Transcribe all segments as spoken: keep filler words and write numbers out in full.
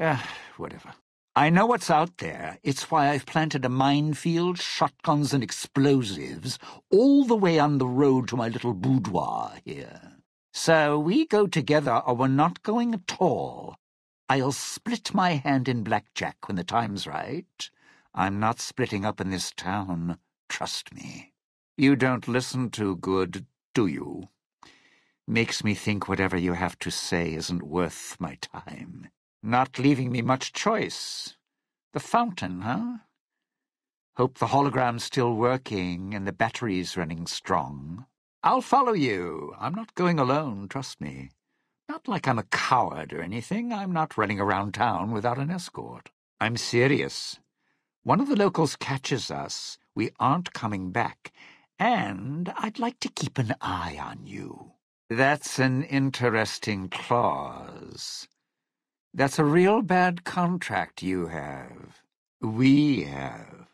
Ah, whatever. I know what's out there. It's why I've planted a minefield, shotguns and explosives all the way on the road to my little boudoir here. So we go together or we're not going at all. I'll split my hand in blackjack when the time's right. I'm not splitting up in this town, trust me. You don't listen too good, do you? Makes me think whatever you have to say isn't worth my time. Not leaving me much choice. The fountain, huh? Hope the hologram's still working and the battery's running strong. I'll follow you. I'm not going alone, trust me. Not like I'm a coward or anything. I'm not running around town without an escort. I'm serious. One of the locals catches us. We aren't coming back. And I'd like to keep an eye on you. That's an interesting clause. That's a real bad contract you have. We have.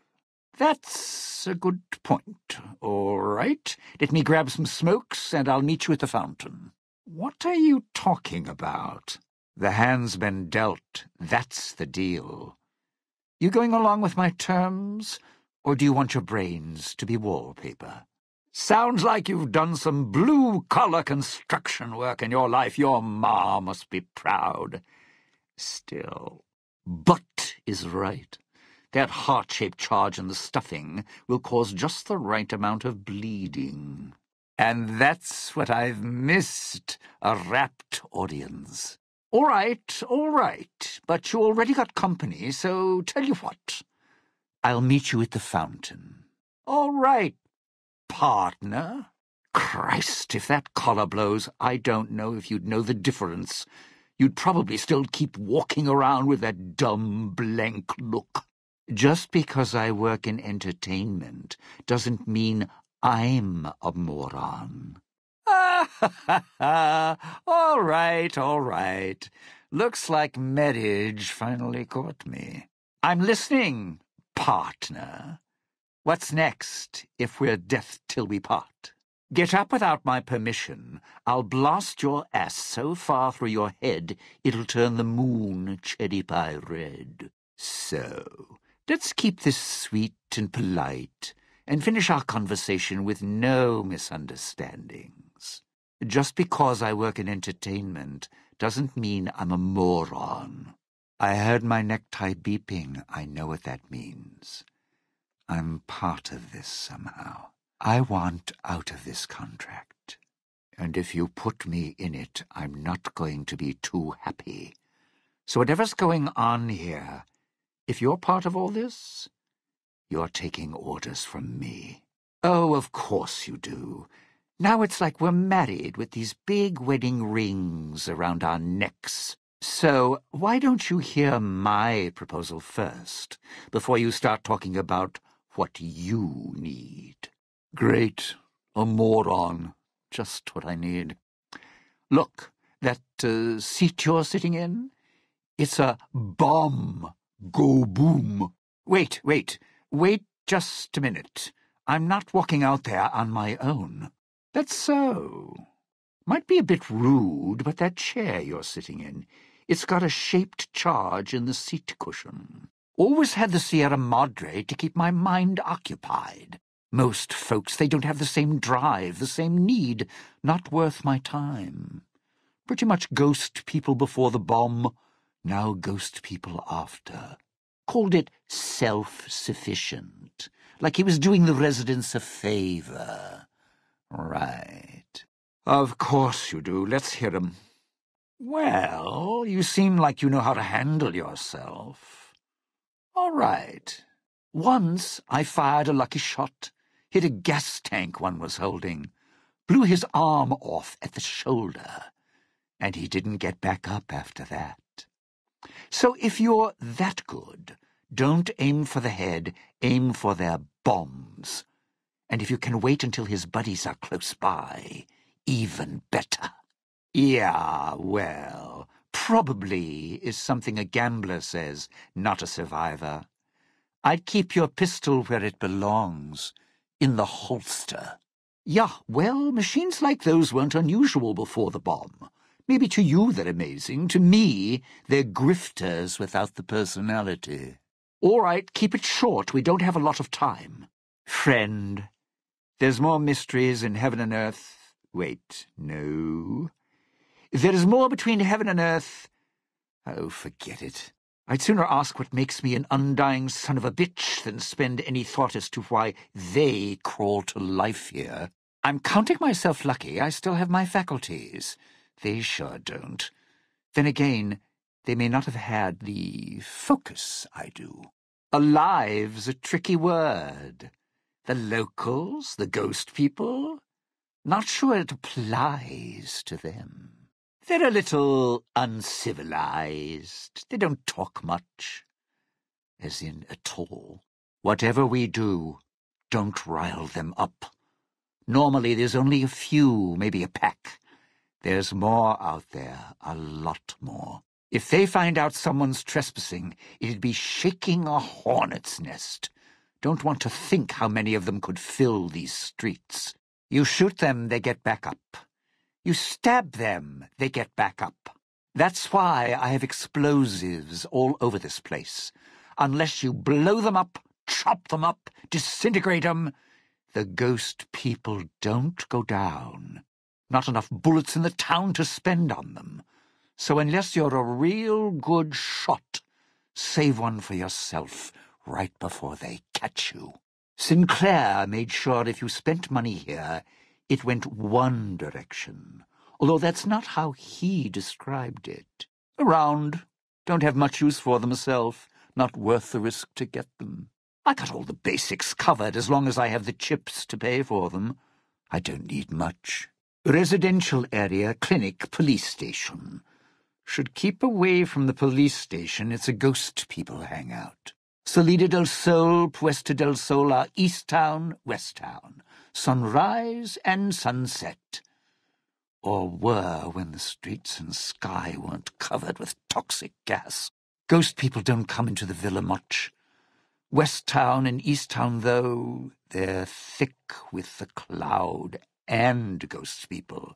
That's a good point. All right. Let me grab some smokes, and I'll meet you at the fountain. What are you talking about? The hand's been dealt. That's the deal. You going along with my terms, or do you want your brains to be wallpaper? Sounds like you've done some blue-collar construction work in your life. Your ma must be proud. Still, but is right. That heart-shaped charge in the stuffing will cause just the right amount of bleeding. And that's what I've missed, a rapt audience. All right, all right, but you already got company, so tell you what. I'll meet you at the fountain. All right, partner. Christ, if that collar blows, I don't know if you'd know the difference. You'd probably still keep walking around with that dumb, blank look. Just because I work in entertainment doesn't mean I'm a moron. Ah, ha, ha, ha. All right, all right. Looks like marriage finally caught me. I'm listening, partner. What's next if we're death till we part? Get up without my permission. I'll blast your ass so far through your head it'll turn the moon cherry pie red. So, let's keep this sweet and polite and finish our conversation with no misunderstandings. Just because I work in entertainment doesn't mean I'm a moron. I heard my necktie beeping. I know what that means. I'm part of this somehow. I want out of this contract, and if you put me in it, I'm not going to be too happy. So whatever's going on here, if you're part of all this, you're taking orders from me. Oh, of course you do. Now it's like we're married with these big wedding rings around our necks. So why don't you hear my proposal first, before you start talking about what you need? Great. A moron. Just what I need. Look, that uh, seat you're sitting in? It's a bomb. Go boom. Wait, wait, wait just a minute. I'm not walking out there on my own. That's so. Might be a bit rude, but that chair you're sitting in, it's got a shaped charge in the seat cushion. Always had the Sierra Madre to keep my mind occupied. Most folks, they don't have the same drive, the same need. Not worth my time. Pretty much ghost people before the bomb, now ghost people after. Called it self-sufficient, like he was doing the residents a favor. Right. Of course you do. Let's hear him. Well, you seem like you know how to handle yourself. All right. Once I fired a lucky shot, hit a gas tank one was holding, blew his arm off at the shoulder, and he didn't get back up after that. So if you're that good, don't aim for the head, aim for their bombs. And if you can wait until his buddies are close by, even better. Yeah, well, probably is something a gambler says, not a survivor. I'd keep your pistol where it belongs, in the holster. Yeah, well, machines like those weren't unusual before the bomb. Maybe to you they're amazing. To me, they're grifters without the personality. All right, keep it short. We don't have a lot of time. Friend, there's more mysteries in heaven and earth. Wait, no. There is more between heaven and earth. Oh, forget it. I'd sooner ask what makes me an undying son of a bitch than spend any thought as to why they crawl to life here. I'm counting myself lucky I still have my faculties. They sure don't. Then again, they may not have had the focus I do. Alive's a tricky word. The locals, the ghost people, not sure it applies to them. They're a little uncivilized. They don't talk much, as in at all. Whatever we do, don't rile them up. Normally there's only a few, maybe a pack. There's more out there, a lot more. If they find out someone's trespassing, it'd be shaking a hornet's nest. Don't want to think how many of them could fill these streets. You shoot them, they get back up. You stab them, they get back up. That's why I have explosives all over this place. Unless you blow them up, chop them up, disintegrate them, the ghost people don't go down. Not enough bullets in the town to spend on them. So unless you're a real good shot, save one for yourself right before they catch you. Sinclair made sure if you spent money here, it went one direction, although that's not how he described it. Around, don't have much use for them myself, not worth the risk to get them. I got all the basics covered as long as I have the chips to pay for them. I don't need much. Residential area, clinic, police station. Should keep away from the police station, it's a ghost people hangout. Salida del Sol, Puesta del Sol are East Town, West Town, sunrise and sunset. Or were when the streets and sky weren't covered with toxic gas. Ghost people don't come into the villa much. West Town and East Town, though, they're thick with the cloud and ghost people,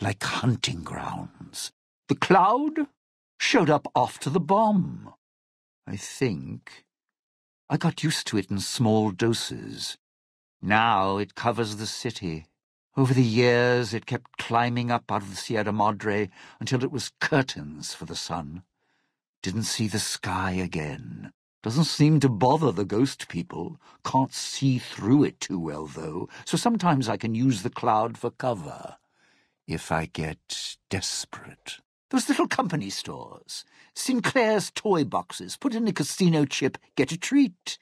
like hunting grounds. The cloud showed up after the bomb. I think. I got used to it in small doses. Now it covers the city. Over the years it kept climbing up out of the Sierra Madre until it was curtains for the sun. Didn't see the sky again. Doesn't seem to bother the ghost people. Can't see through it too well, though, so sometimes I can use the cloud for cover if I get desperate. Those little company stores, Sinclair's toy boxes, put in a casino chip, get a treat.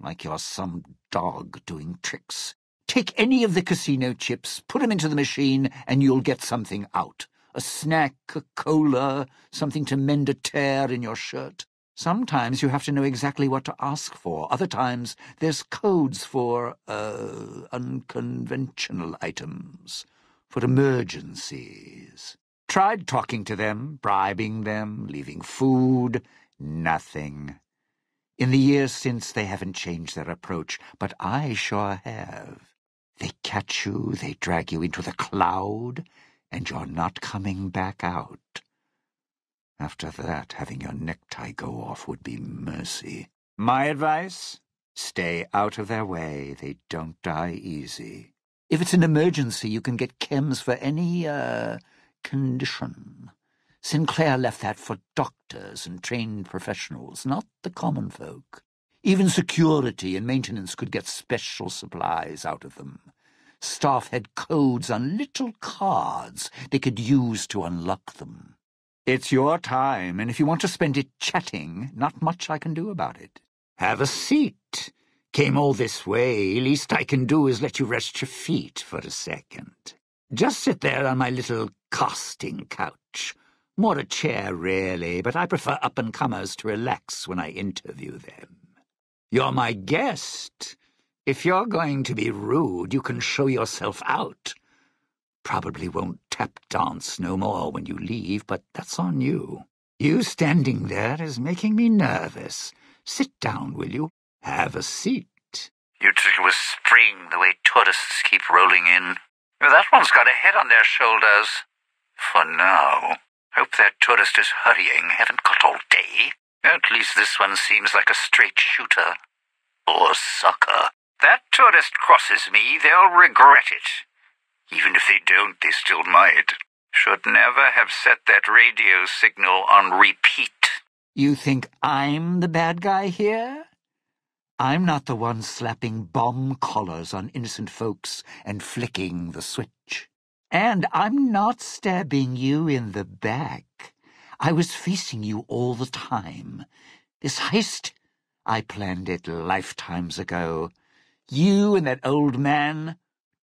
Like you're some dog doing tricks. Take any of the casino chips, put them into the machine, and you'll get something out. A snack, a cola, something to mend a tear in your shirt. Sometimes you have to know exactly what to ask for. Other times there's codes for, uh, unconventional items, for emergencies. Tried talking to them, bribing them, leaving food, nothing. In the years since, they haven't changed their approach, but I sure have. They catch you, they drag you into the cloud, and you're not coming back out. After that, having your necktie go off would be mercy. My advice? Stay out of their way. They don't die easy. If it's an emergency, you can get chems for any, uh... condition. Sinclair left that for doctors and trained professionals, not the common folk. Even security and maintenance could get special supplies out of them. Staff had codes on little cards they could use to unlock them. It's your time, and if you want to spend it chatting, not much I can do about it. Have a seat. Came all this way. Least I can do is let you rest your feet for a second. Just sit there on my little casting couch. More a chair, really, but I prefer up-and-comers to relax when I interview them. You're my guest. If you're going to be rude, you can show yourself out. Probably won't tap dance no more when you leave, but that's on you. You standing there is making me nervous. Sit down, will you? Have a seat. You two were spring the way tourists keep rolling in. That one's got a head on their shoulders. for now. Hope that tourist is hurrying. Haven't got all day. At least this one seems like a straight shooter. Or sucker. That tourist crosses me, they'll regret it. Even if they don't, they still might. Should never have set that radio signal on repeat. You think I'm the bad guy here? I'm not the one slapping bomb collars on innocent folks and flicking the switch. And I'm not stabbing you in the back. I was facing you all the time. This heist, I planned it lifetimes ago. You and that old man,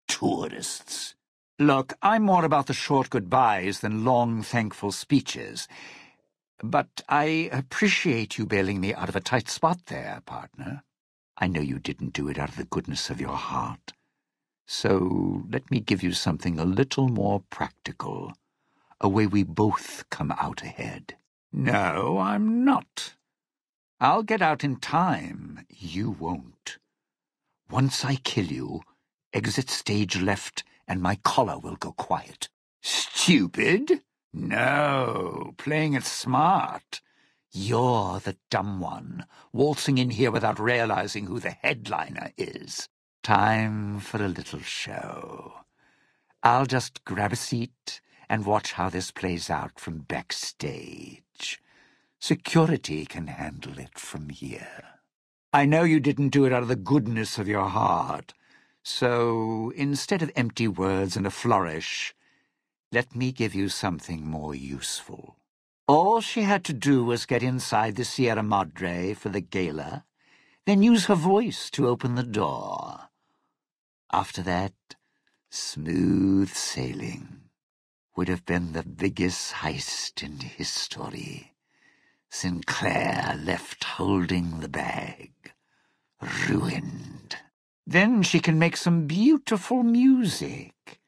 tourists. Look, I'm more about the short goodbyes than long, thankful speeches. But I appreciate you bailing me out of a tight spot there, partner. I know you didn't do it out of the goodness of your heart. So let me give you something a little more practical, a way we both come out ahead. No, I'm not. I'll get out in time. You won't. Once I kill you, exit stage left, and my collar will go quiet. Stupid? No, playing it smart. You're the dumb one, waltzing in here without realizing who the headliner is. Time for a little show. I'll just grab a seat and watch how this plays out from backstage. Security can handle it from here. I know you didn't do it out of the goodness of your heart, so instead of empty words and a flourish, let me give you something more useful. All she had to do was get inside the Sierra Madre for the gala, then use her voice to open the door. After that, smooth sailing would have been the biggest heist in history. Sinclair left holding the bag, ruined. Then she can make some beautiful music.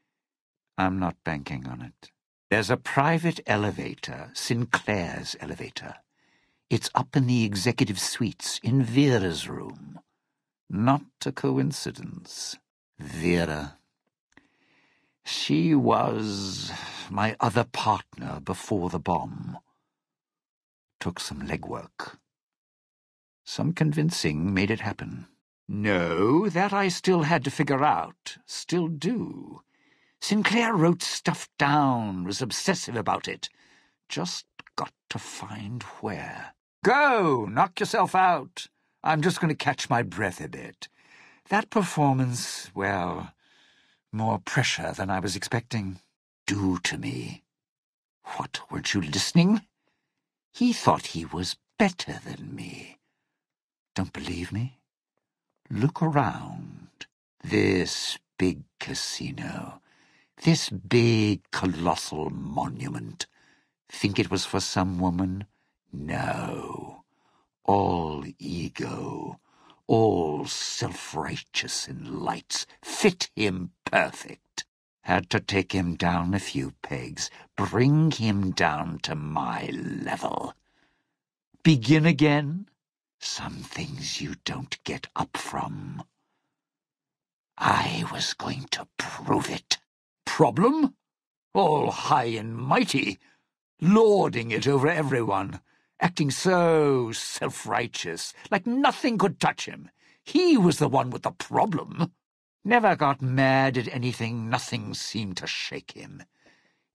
I'm not banking on it. There's a private elevator, Sinclair's elevator. It's up in the executive suites in Vera's room. Not a coincidence. Vera. She was my other partner before the bomb. Took some legwork. Some convincing made it happen. No, that I still had to figure out. Still do. Sinclair wrote stuff down, was obsessive about it. Just got to find where. Go! Knock yourself out. I'm just going to catch my breath a bit. That performance, well, more pressure than I was expecting. Do to me. What, weren't you listening? He thought he was better than me. Don't believe me? Look around. This big casino. This big, colossal monument. Think it was for some woman? No. All ego, all self-righteous in lights, fit him perfect. Had to take him down a few pegs, bring him down to my level. Begin again? Some things you don't get up from. I was going to prove it. Problem? All high and mighty, lording it over everyone, acting so self-righteous, like nothing could touch him. He was the one with the problem. Never got mad at anything, nothing seemed to shake him.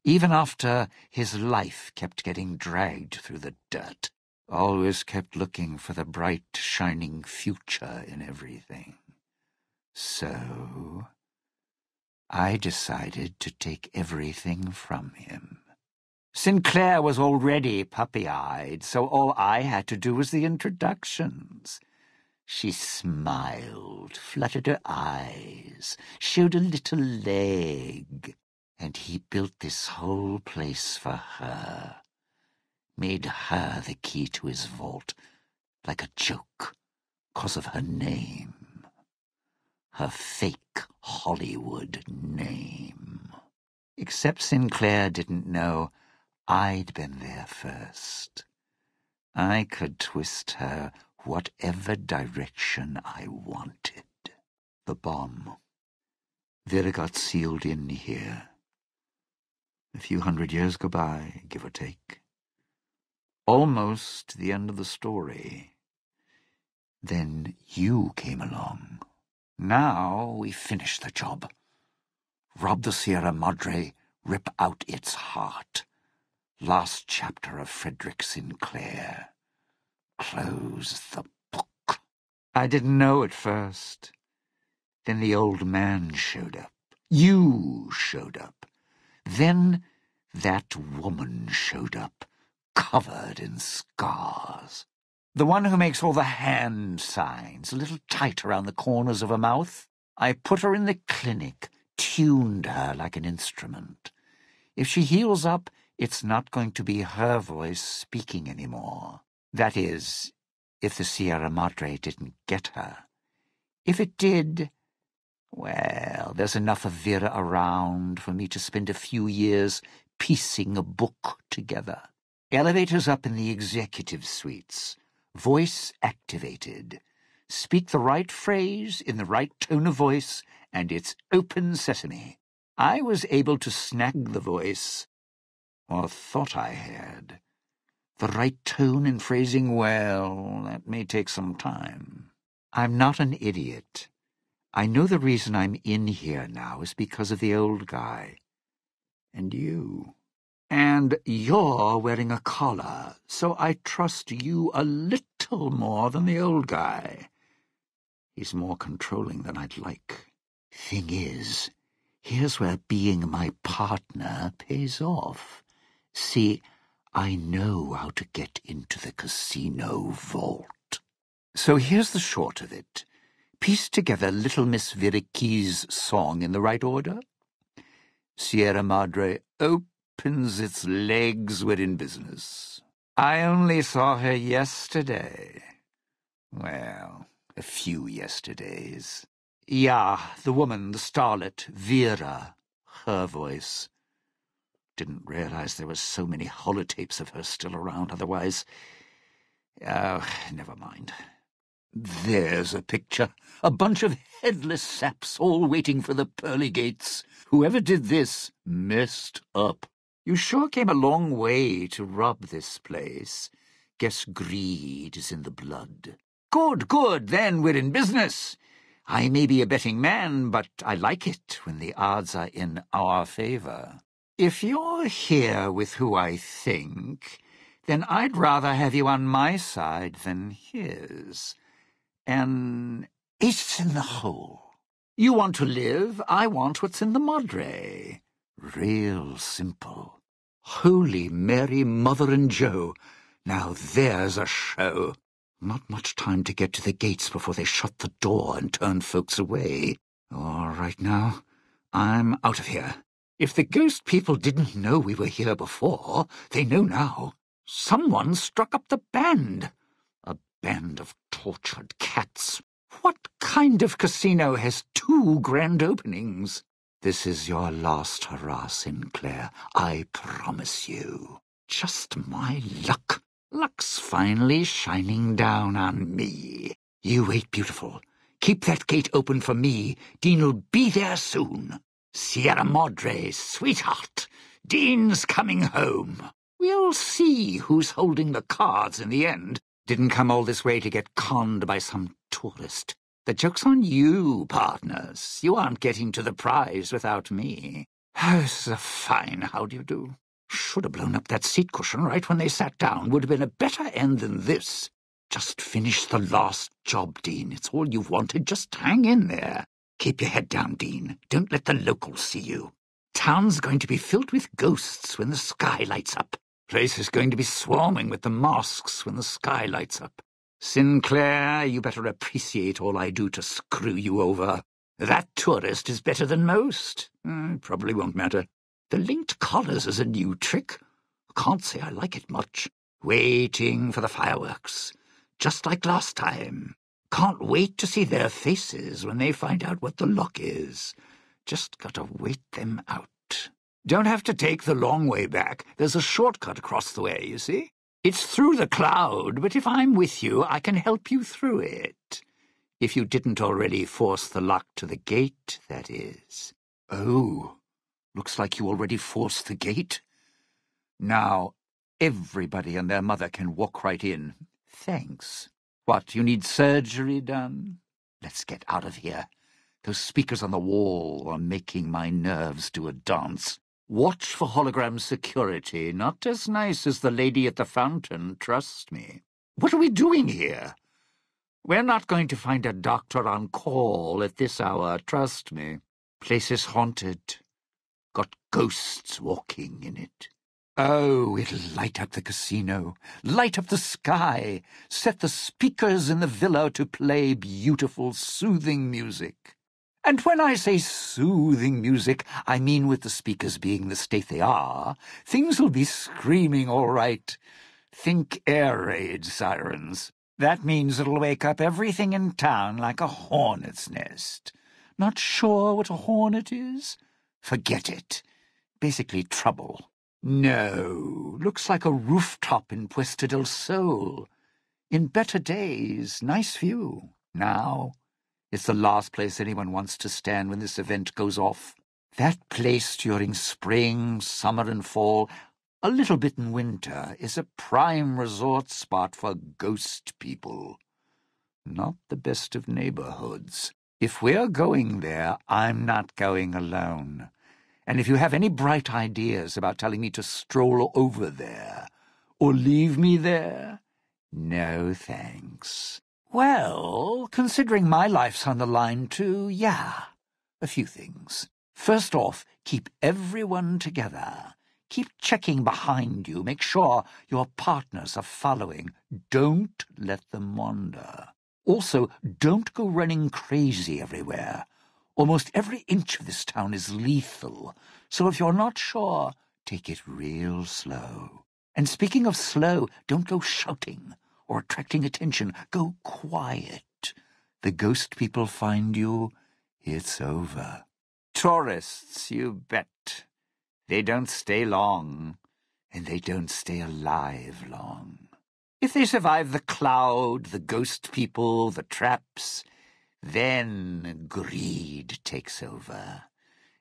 Even after his life kept getting dragged through the dirt, always kept looking for the bright, shining future in everything. So I decided to take everything from him. Sinclair was already puppy-eyed, so all I had to do was the introductions. She smiled, fluttered her eyes, showed a little leg, and he built this whole place for her, made her the key to his vault, like a joke, 'cause of her name. Her fake Hollywood name. Except Sinclair didn't know I'd been there first. I could twist her whatever direction I wanted. The bomb. Vera got sealed in here. A few hundred years go by, give or take. Almost the end of the story. Then you came along. Now we finish the job. Rob the Sierra Madre, rip out its heart. Last chapter of Frederick Sinclair. Close the book. I didn't know at first. Then the old man showed up. You showed up. Then that woman showed up, covered in scars. The one who makes all the hand signs, a little tight around the corners of her mouth. I put her in the clinic, tuned her like an instrument. If she heals up, it's not going to be her voice speaking anymore. That is, if the Sierra Madre didn't get her. If it did, well, there's enough of Vera around for me to spend a few years piecing a book together. Elevators up in the executive suites. Voice activated. Speak the right phrase in the right tone of voice, and it's open sesame. I was able to snag the voice, or thought I had. The right tone and phrasing, well, that may take some time. I'm not an idiot. I know the reason I'm in here now is because of the old guy. And you. And you're wearing a collar, so I trust you a little more than the old guy. He's more controlling than I'd like. Thing is, here's where being my partner pays off. See, I know how to get into the casino vault. So here's the short of it. Piece together Little Miss Vera Keys' song in the right order. Sierra Madre opens its legs, we're in business. I only saw her yesterday. Well, a few yesterdays. Yeah, the woman, the starlet, Vera, her voice. Didn't realize there were so many holotapes of her still around otherwise. Oh, never mind. There's a picture, a bunch of headless saps all waiting for the pearly gates. Whoever did this messed up. You sure came a long way to rob this place. Guess greed is in the blood. Good, good, then we're in business. I may be a betting man, but I like it when the odds are in our favor. If you're here with who I think, then I'd rather have you on my side than his. An ace in the hole. You want to live, I want what's in the Madre. Real simple. Holy Mary, Mother and Joe. Now there's a show. Not much time to get to the gates before they shut the door and turn folks away. All right now, I'm out of here. If the ghost people didn't know we were here before, they know now. Someone struck up the band. A band of tortured cats. What kind of casino has two grand openings? This is your last hurrah, Sinclair, I promise you. Just my luck. Luck's finally shining down on me. You wait, beautiful. Keep that gate open for me. Dean'll be there soon. Sierra Madre, sweetheart. Dean's coming home. We'll see who's holding the cards in the end. Didn't come all this way to get conned by some tourist. The joke's on you, partners. You aren't getting to the prize without me. Oh, this is a fine how-do-you-do. Should have blown up that seat cushion right when they sat down. Would have been a better end than this. Just finish the last job, Dean. It's all you've wanted. Just hang in there. Keep your head down, Dean. Don't let the locals see you. Town's going to be filled with ghosts when the sky lights up. Place is going to be swarming with the masks when the sky lights up. Sinclair, you better appreciate all I do to screw you over. That tourist is better than most. Mm, probably won't matter. The linked collars is a new trick. Can't say I like it much. Waiting for the fireworks. Just like last time. Can't wait to see their faces when they find out what the lock is. Just gotta wait them out. Don't have to take the long way back. There's a shortcut across the way, you see? It's through the cloud, but if I'm with you, I can help you through it. If you didn't already force the lock to the gate, that is. Oh, Looks like you already forced the gate. Now everybody and their mother can walk right in. Thanks. What, you need surgery done? Let's get out of here. Those speakers on the wall are making my nerves do a dance. Watch for hologram security. Not as nice as the lady at the fountain, trust me. What are we doing here? We're not going to find a doctor on call at this hour, trust me. Place is haunted. Got ghosts walking in it. Oh, it'll light up the casino, light up the sky, set the speakers in the villa to play beautiful, soothing music. And when I say soothing music, I mean with the speakers being the state they are, things will be screaming all right. Think air raid sirens. That means it'll wake up everything in town like a hornet's nest. Not sure what a hornet is? Forget it. Basically trouble. No, looks like a rooftop in Puesta del Sol. In better days, nice view. Now, it's the last place anyone wants to stand when this event goes off. That place during spring, summer and fall, a little bit in winter, is a prime resort spot for ghost people. Not the best of neighborhoods. If we're going there, I'm not going alone. And if you have any bright ideas about telling me to stroll over there or leave me there, no thanks. Well, considering my life's on the line too, yeah, a few things. First off, keep everyone together. Keep checking behind you. Make sure your partners are following. Don't let them wander. Also, don't go running crazy everywhere. Almost every inch of this town is lethal. So if you're not sure, take it real slow. And speaking of slow, don't go shouting or attracting attention. Go quiet. The ghost people find you, it's over. Tourists, you bet. They don't stay long, and they don't stay alive long. If they survive the cloud, the ghost people, the traps, then greed takes over,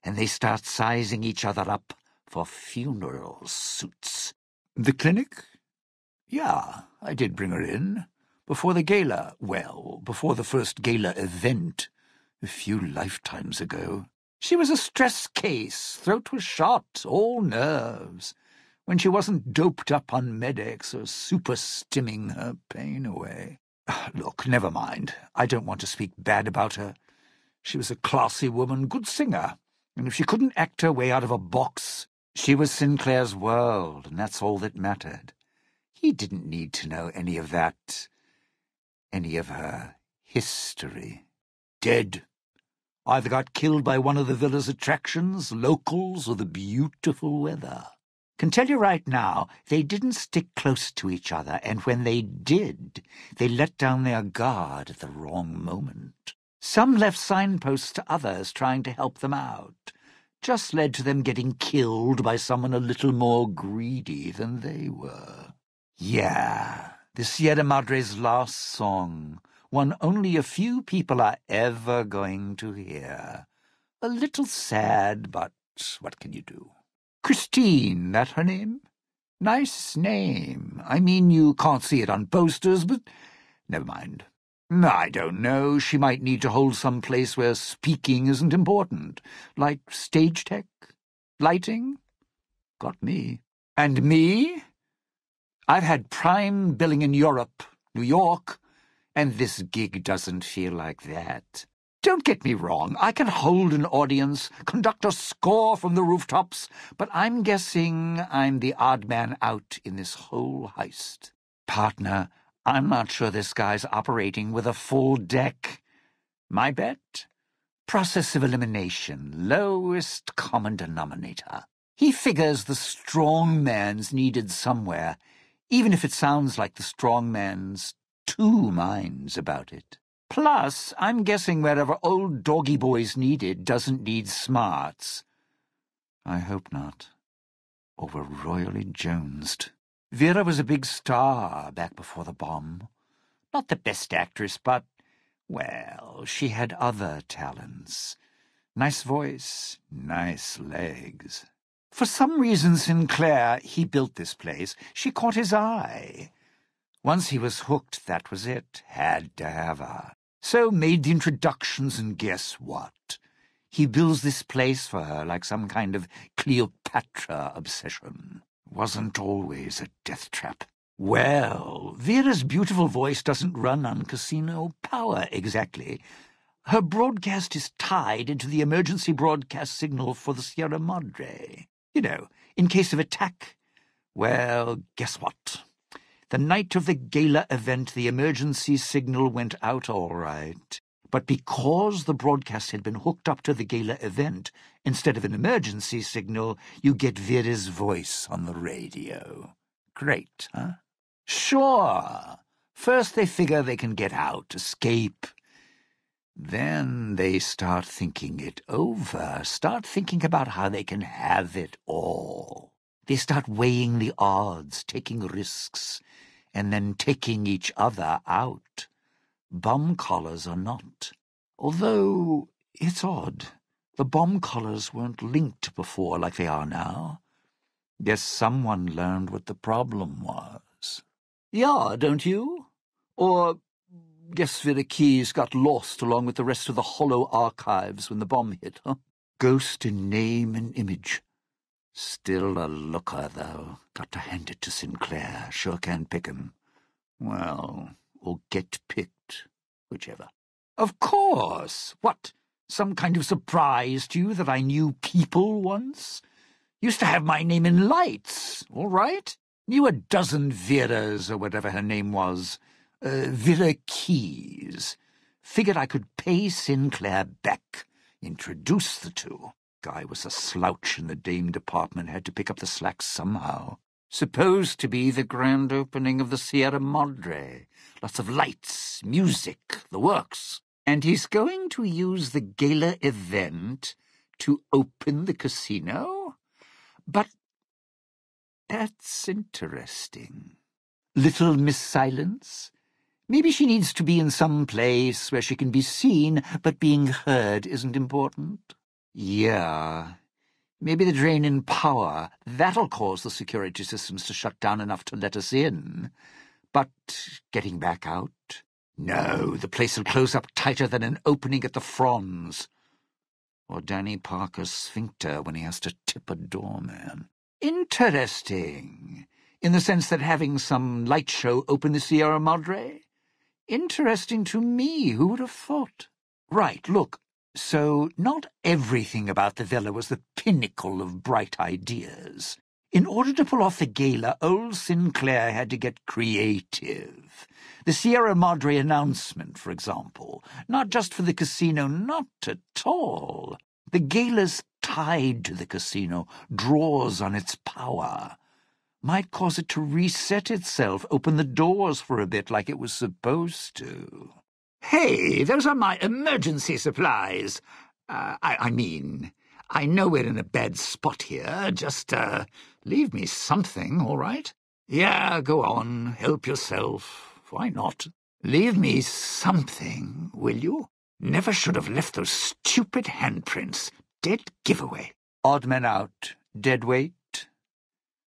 and they start sizing each other up for funeral suits. The clinic? Yeah, I did bring her in. Before the gala, well, before the first gala event, a few lifetimes ago. She was a stress case, throat was shot, all nerves, when she wasn't doped up on Medex or super-stimming her pain away. Look, never mind. I don't want to speak bad about her. She was a classy woman, good singer, and if she couldn't act her way out of a box, she was Sinclair's world, and that's all that mattered. He didn't need to know any of that, any of her history. Dead. Either got killed by one of the villa's attractions, locals, or the beautiful weather. Can tell you right now, they didn't stick close to each other, and when they did, they let down their guard at the wrong moment. Some left signposts to others trying to help them out. Just led to them getting killed by someone a little more greedy than they were. Yeah, the Sierra Madre's last song. One only a few people are ever going to hear. A little sad, but what can you do? Christine, that her name? Nice name. I mean, you can't see it on posters, but never mind. I don't know. She might need to hold some place where speaking isn't important, like stage tech, lighting. Got me. And me? I've had prime billing in Europe, New York, and this gig doesn't feel like that. Don't get me wrong, I can hold an audience, conduct a score from the rooftops, but I'm guessing I'm the odd man out in this whole heist. Partner, I'm not sure this guy's operating with a full deck. My bet? Process of elimination, lowest common denominator. He figures the strong man's needed somewhere, even if it sounds like the strong man's two minds about it. Plus, I'm guessing wherever old doggy boy's needed doesn't need smarts. I hope not. Or we're royally jonesed. Vera was a big star back before the bomb. Not the best actress, but, well, she had other talents. Nice voice, nice legs. For some reason, Sinclair, he built this place. She caught his eye. Once he was hooked, that was it. Had to have her. So made the introductions, and guess what? He builds this place for her like some kind of Cleopatra obsession. Wasn't always a death trap. Well, Vera's beautiful voice doesn't run on casino power exactly. Her broadcast is tied into the emergency broadcast signal for the Sierra Madre. You know, in case of attack. Well, guess what? The night of the gala event, the emergency signal went out all right. But because the broadcast had been hooked up to the gala event, instead of an emergency signal, you get Vera's voice on the radio. Great, huh? Sure. First they figure they can get out, escape. Then they start thinking it over, start thinking about how they can have it all. They start weighing the odds, taking risks, and then taking each other out. Bomb collars or not. Although, it's odd. The bomb collars weren't linked before like they are now. Guess someone learned what the problem was. Yeah, don't you? Or... guess Vera Keys got lost along with the rest of the hollow archives when the bomb hit, huh? Ghost in name and image. Still a looker, though. Got to hand it to Sinclair. Sure can pick him. Well, or get picked. Whichever. Of course! What? Some kind of surprise to you that I knew people once? Used to have my name in lights, all right? Knew a dozen Veras or whatever her name was. Uh, Vera Keys. Figured I could pay Sinclair back. Introduce the two. Guy was a slouch in the dame department, had to pick up the slack somehow. Supposed to be the grand opening of the Sierra Madre. Lots of lights, music, the works. And he's going to use the gala event to open the casino? But that's interesting. Little Miss Silence? Maybe she needs to be in some place where she can be seen, but being heard isn't important. Yeah. Maybe the drain in power. That'll cause the security systems to shut down enough to let us in. But getting back out? No, the place'll close up tighter than an opening at the Franz. Or Danny Parker's sphincter when he has to tip a doorman. Interesting. In the sense that having some light show open the Sierra Madre? Interesting to me, who would have thought? Right, look, so not everything about the villa was the pinnacle of bright ideas. In order to pull off the gala, old Sinclair had to get creative. The Sierra Madre announcement, for example. Not just for the casino, not at all. The gala's tied to the casino, draws on its power. Might cause it to reset itself, open the doors for a bit like it was supposed to. Hey, those are my emergency supplies. Uh, I, I mean, I know we're in a bad spot here. Just, uh, leave me something, all right? Yeah, go on, help yourself. Why not? Leave me something, will you? Never should have left those stupid handprints. Dead giveaway. Odd men out. Dead weight.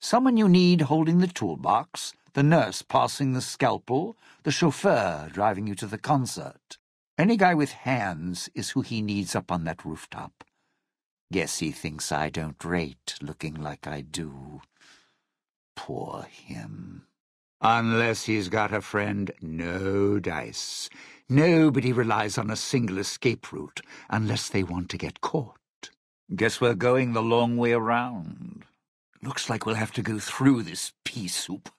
Someone you need holding the toolbox, the nurse passing the scalpel, the chauffeur driving you to the concert. Any guy with hands is who he needs up on that rooftop. Guess he thinks I don't rate looking like I do. Poor him. Unless he's got a friend, no dice. Nobody relies on a single escape route unless they want to get caught. Guess we're going the long way around. Looks like we'll have to go through this pea soup.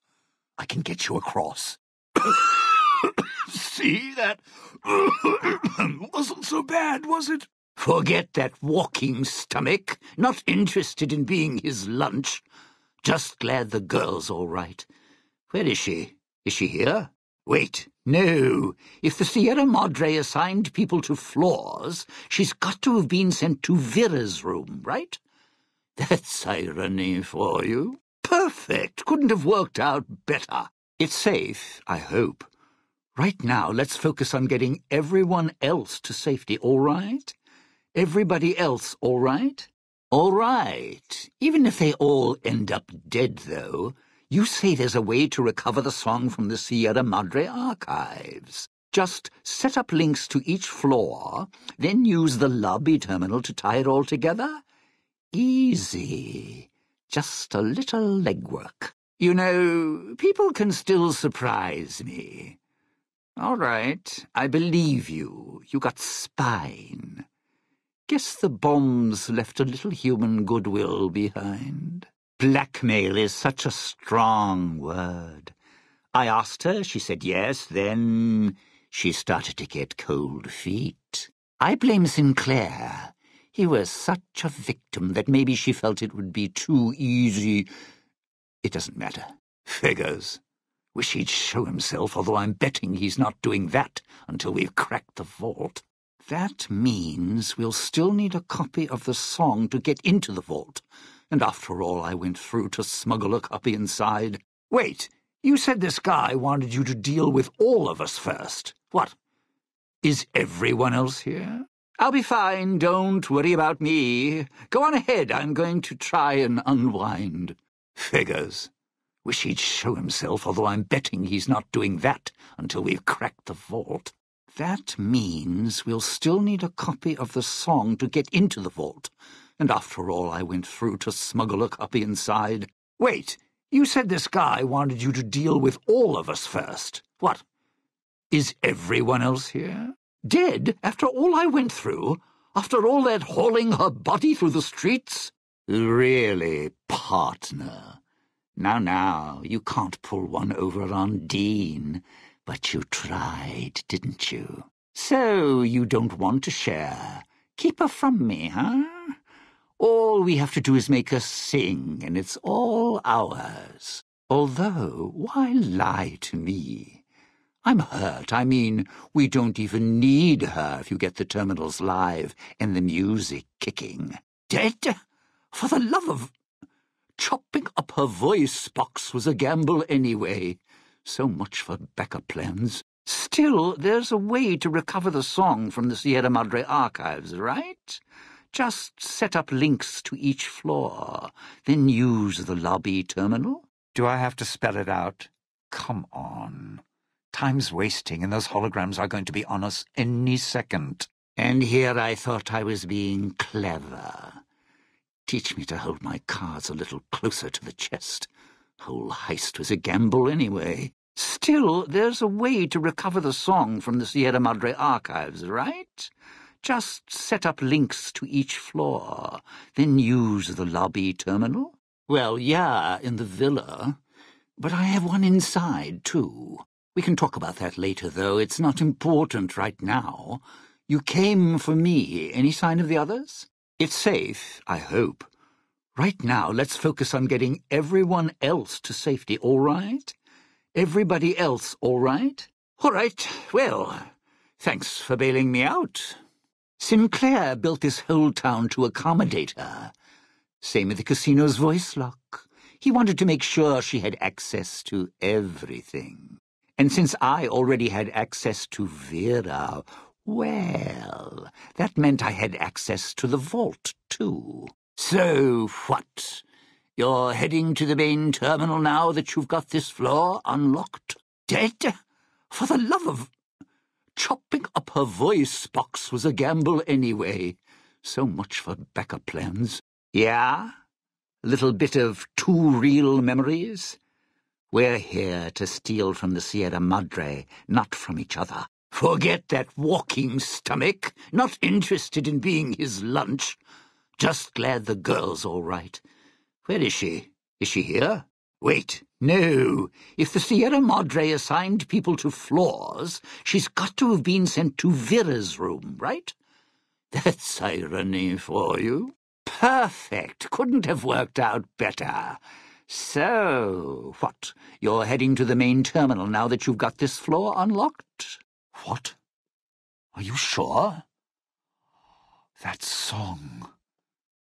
I can get you across. See, that wasn't so bad, was it? Forget that walking stomach. Not interested in being his lunch. Just glad the girl's all right. Where is she? Is she here? Wait, no. If the Sierra Madre assigned people to floors, she's got to have been sent to Vera's room, right? That's irony for you. Perfect. Couldn't have worked out better. It's safe, I hope. Right now, let's focus on getting everyone else to safety, all right? Everybody else all right? All right. Even if they all end up dead, though, you say there's a way to recover the song from the Sierra Madre archives. Just set up links to each floor, then use the lobby terminal to tie it all together. Easy. Just a little legwork. You know, people can still surprise me. All right, I believe you. You got spine. Guess the bombs left a little human goodwill behind. Blackmail is such a strong word. I asked her, she said yes, then she started to get cold feet. I blame Sinclair. He was such a victim that maybe she felt it would be too easy. It doesn't matter. Figures. Wish he'd show himself, although I'm betting he's not doing that until we've cracked the vault. That means we'll still need a copy of the song to get into the vault. And after all, I went through to smuggle a copy inside. Wait, you said this guy wanted you to deal with all of us first. What? Is everyone else here? I'll be fine. Don't worry about me. Go on ahead. I'm going to try and unwind. Figures. Wish he'd show himself, although I'm betting he's not doing that until we've cracked the vault. That means we'll still need a copy of the song to get into the vault. And after all, I went through to smuggle a copy inside. Wait, you said this guy wanted you to deal with all of us first. What? Is everyone else here? Dead, after all I went through? After all that hauling her body through the streets? Really, partner. Now, now, you can't pull one over on Dean. But you tried, didn't you? So you don't want to share. Keep her from me, huh? All we have to do is make her sing, and it's all ours. Although, why lie to me? I'm hurt. I mean, we don't even need her if you get the terminals live and the music kicking. Dead? For the love of... Chopping up her voice box was a gamble anyway. So much for backup plans. Still, there's a way to recover the song from the Sierra Madre archives, right? Just set up links to each floor, then use the lobby terminal. Do I have to spell it out? Come on. Time's wasting, and those holograms are going to be on us any second. And here I thought I was being clever. Teach me to hold my cards a little closer to the chest. Whole heist was a gamble anyway. Still, there's a way to recover the song from the Sierra Madre archives, right? Just set up links to each floor, then use the lobby terminal. Well, yeah, in the villa. But I have one inside, too. We can talk about that later, though. It's not important right now. You came for me. Any sign of the others? It's safe, I hope. Right now, let's focus on getting everyone else to safety, all right? Everybody else, all right? All right, well, thanks for bailing me out. Sinclair built this whole town to accommodate her. Same with the casino's voice lock. He wanted to make sure she had access to everything. And since I already had access to Vera, well, that meant I had access to the vault, too. So what? You're heading to the main terminal now that you've got this floor unlocked? Dead? For the love of... Chopping up her voice box was a gamble anyway. So much for backup plans. Yeah? A little bit of too real memories? We're here to steal from the Sierra Madre, not from each other. Forget that walking stomach, not interested in being his lunch. Just glad the girl's all right. Where is she? Is she here? Wait, no. If the Sierra Madre assigned people to floors, she's got to have been sent to Vera's room, right? That's irony for you. Perfect. Couldn't have worked out better. So, what? You're heading to the main terminal now that you've got this floor unlocked? What? Are you sure? That song...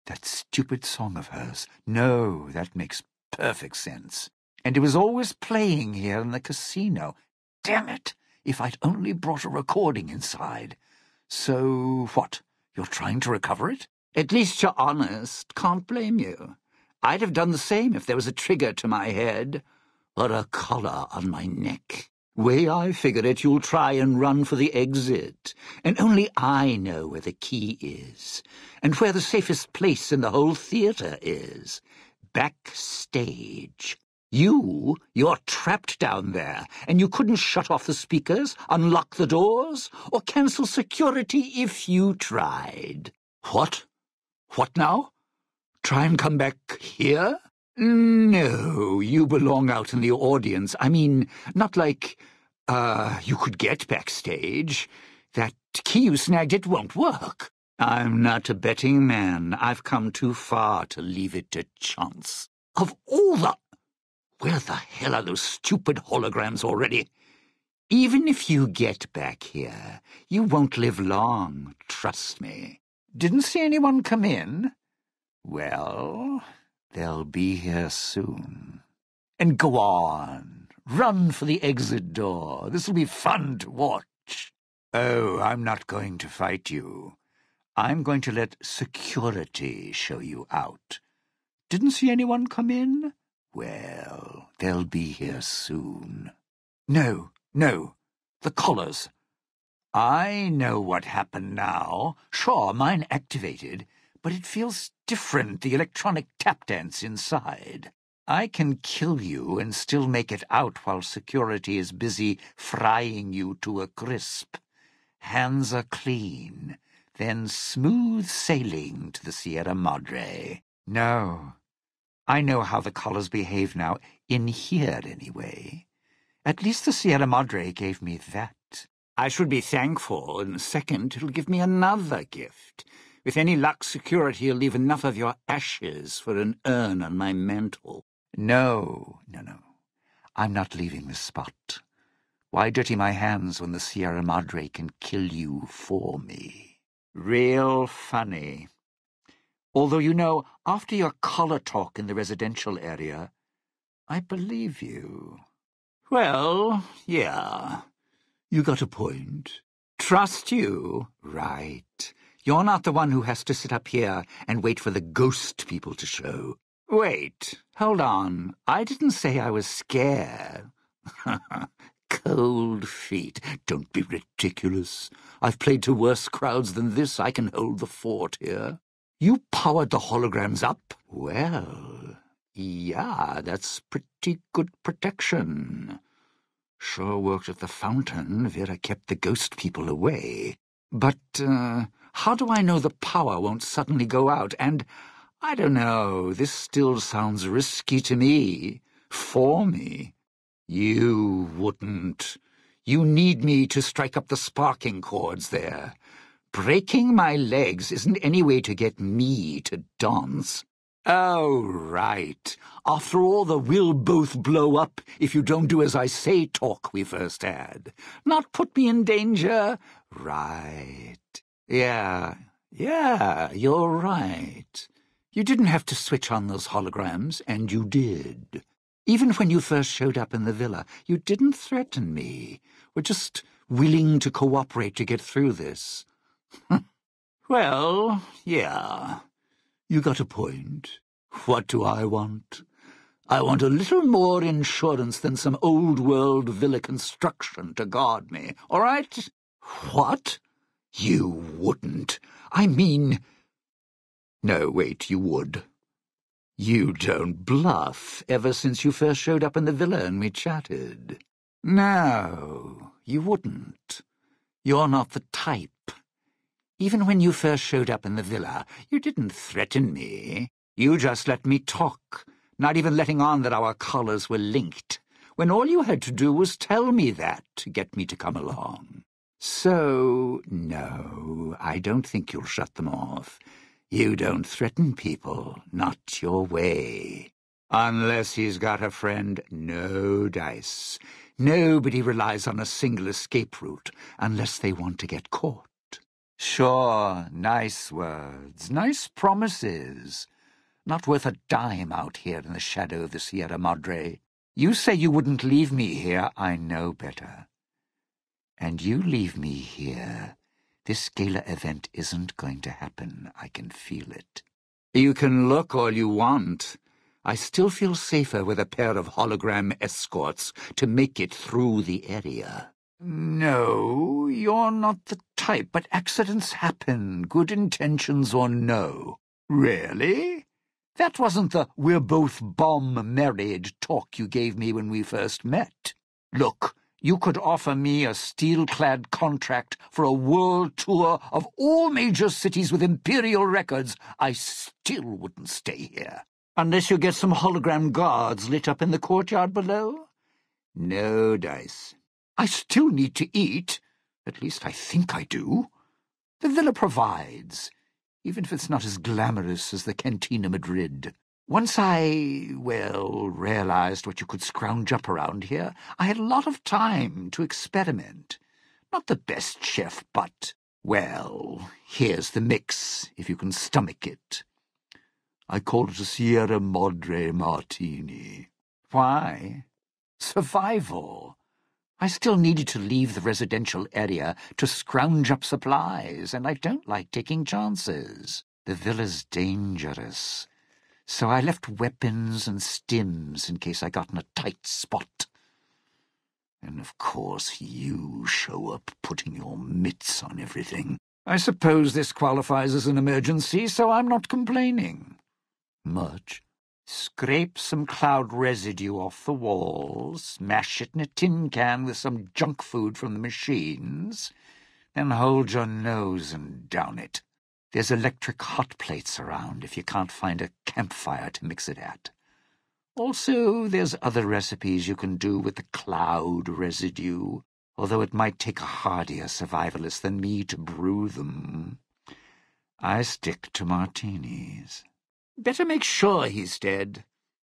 That stupid song of hers. No, that makes perfect sense. And it was always playing here in the casino. Damn it! If I'd only brought a recording inside. So what? You're trying to recover it? At least you're honest. Can't blame you. I'd have done the same if there was a trigger to my head or a collar on my neck. Way I figure it, you'll try and run for the exit, and only I know where the key is, and where the safest place in the whole theatre is. Backstage. You, you're trapped down there, and you couldn't shut off the speakers, unlock the doors, or cancel security if you tried. What? What now? Try and come back here? No, you belong out in the audience. I mean, not like, uh, you could get backstage. That key you snagged, it won't work. I'm not a betting man. I've come too far to leave it to chance. Of all the... Where the hell are those stupid holograms already? Even if you get back here, you won't live long, trust me. Didn't see anyone come in? Well... they'll be here soon. And go on. Run for the exit door. This'll be fun to watch. Oh, I'm not going to fight you. I'm going to let security show you out. Didn't see anyone come in? Well, they'll be here soon. No, no. The collars. I know what happened now. Sure, mine activated, but it feels different, the electronic tap dance inside. I can kill you and still make it out while security is busy frying you to a crisp. Hands are clean, then smooth sailing to the Sierra Madre. No, I know how the collars behave now, in here anyway. At least the Sierra Madre gave me that. I should be thankful. In a second, it'll give me another gift. With any luck, security will leave enough of your ashes for an urn on my mantle. No, no, no. I'm not leaving this spot. Why dirty my hands when the Sierra Madre can kill you for me? Real funny. Although, you know, after your collar talk in the residential area, I believe you. Well, yeah. You got a point. Trust you. Right. You're not the one who has to sit up here and wait for the ghost people to show. Wait, hold on. I didn't say I was scared. Cold feet. Don't be ridiculous. I've played to worse crowds than this. I can hold the fort here. You powered the holograms up? Well, yeah, that's pretty good protection. Sure worked at the fountain. Vera kept the ghost people away. But, uh... how do I know the power won't suddenly go out? And, I don't know, this still sounds risky to me. For me. You wouldn't. You need me to strike up the sparking chords there. Breaking my legs isn't any way to get me to dance. Oh, right. After all, the we'll both blow up if you don't do as I say talk we first had. Not put me in danger. Right. Yeah, yeah, you're right. You didn't have to switch on those holograms, and you did. Even when you first showed up in the villa, you didn't threaten me. We're just willing to cooperate to get through this. Well, yeah, you got a point. What do I want? I want a little more insurance than some old-world villa construction to guard me, all right? What? You wouldn't. I mean... No, wait, you would. You don't bluff ever since you first showed up in the villa and we chatted. No, you wouldn't. You're not the type. Even when you first showed up in the villa, you didn't threaten me. You just let me talk, not even letting on that our collars were linked, when all you had to do was tell me that to get me to come along. So, no, I don't think you'll shut them off. You don't threaten people, not your way. Unless he's got a friend, no dice. Nobody relies on a single escape route unless they want to get caught. Sure, nice words, nice promises. Not worth a dime out here in the shadow of the Sierra Madre. You say you wouldn't leave me here, I know better. And you leave me here, This gala event isn't going to happen. I can feel it. You can look all you want. I still feel safer with a pair of hologram escorts to make it through the area. No, you're not the type, but accidents happen, good intentions or no. Really? That wasn't the we're both bomb married talk you gave me when we first met. Look, you could offer me a steel-clad contract for a world tour of all major cities with Imperial records. I still wouldn't stay here, unless you get some hologram guards lit up in the courtyard below. No dice. I still need to eat. At least I think I do. The villa provides, even if it's not as glamorous as the Cantina Madrid. Once I, well, realized what you could scrounge up around here, I had a lot of time to experiment. Not the best chef, but, well, here's the mix, if you can stomach it. I called it a Sierra Madre martini. Why? Survival. I still needed to leave the residential area to scrounge up supplies, and I don't like taking chances. The villa's dangerous. So I left weapons and stims in case I got in a tight spot. And of course you show up putting your mitts on everything. I suppose this qualifies as an emergency, so I'm not complaining. Much. Scrape some cloud residue off the wall, smash it in a tin can with some junk food from the machines, then hold your nose and down it. There's electric hot plates around if you can't find a campfire to mix it at. Also, there's other recipes you can do with the cloud residue, although it might take a hardier survivalist than me to brew them. I stick to martinis. Better make sure he's dead.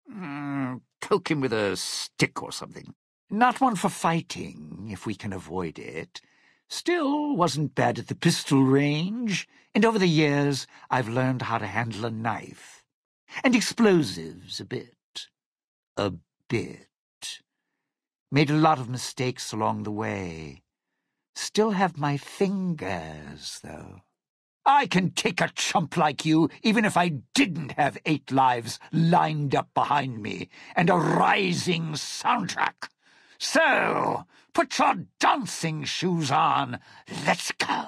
Mm, poke him with a stick or something. Not one for fighting, if we can avoid it. Still wasn't bad at the pistol range, and over the years I've learned how to handle a knife. And explosives a bit. A bit. Made a lot of mistakes along the way. Still have my fingers, though. I can take a chump like you, even if I didn't have eight lives lined up behind me, and a rising soundtrack. So, put your dancing shoes on. Let's go.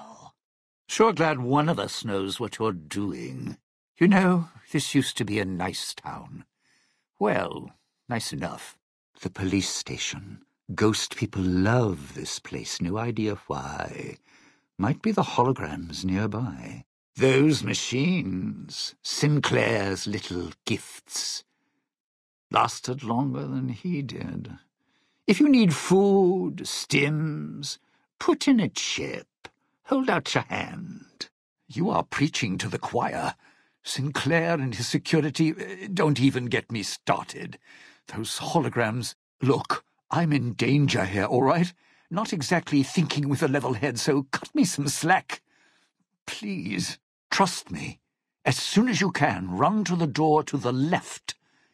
Sure glad one of us knows what you're doing. You know, this used to be a nice town. Well, nice enough. The police station. Ghost people love this place, no idea why. Might be the holograms nearby. Those machines, Sinclair's little gifts, lasted longer than he did. If you need food, stims, put in a chip. Hold out your hand. You are preaching to the choir. Sinclair and his security, don't even get me started. Those holograms, look, I'm in danger here, all right? Not exactly thinking with a level head, so cut me some slack. Please, trust me. As soon as you can, run to the door to the left.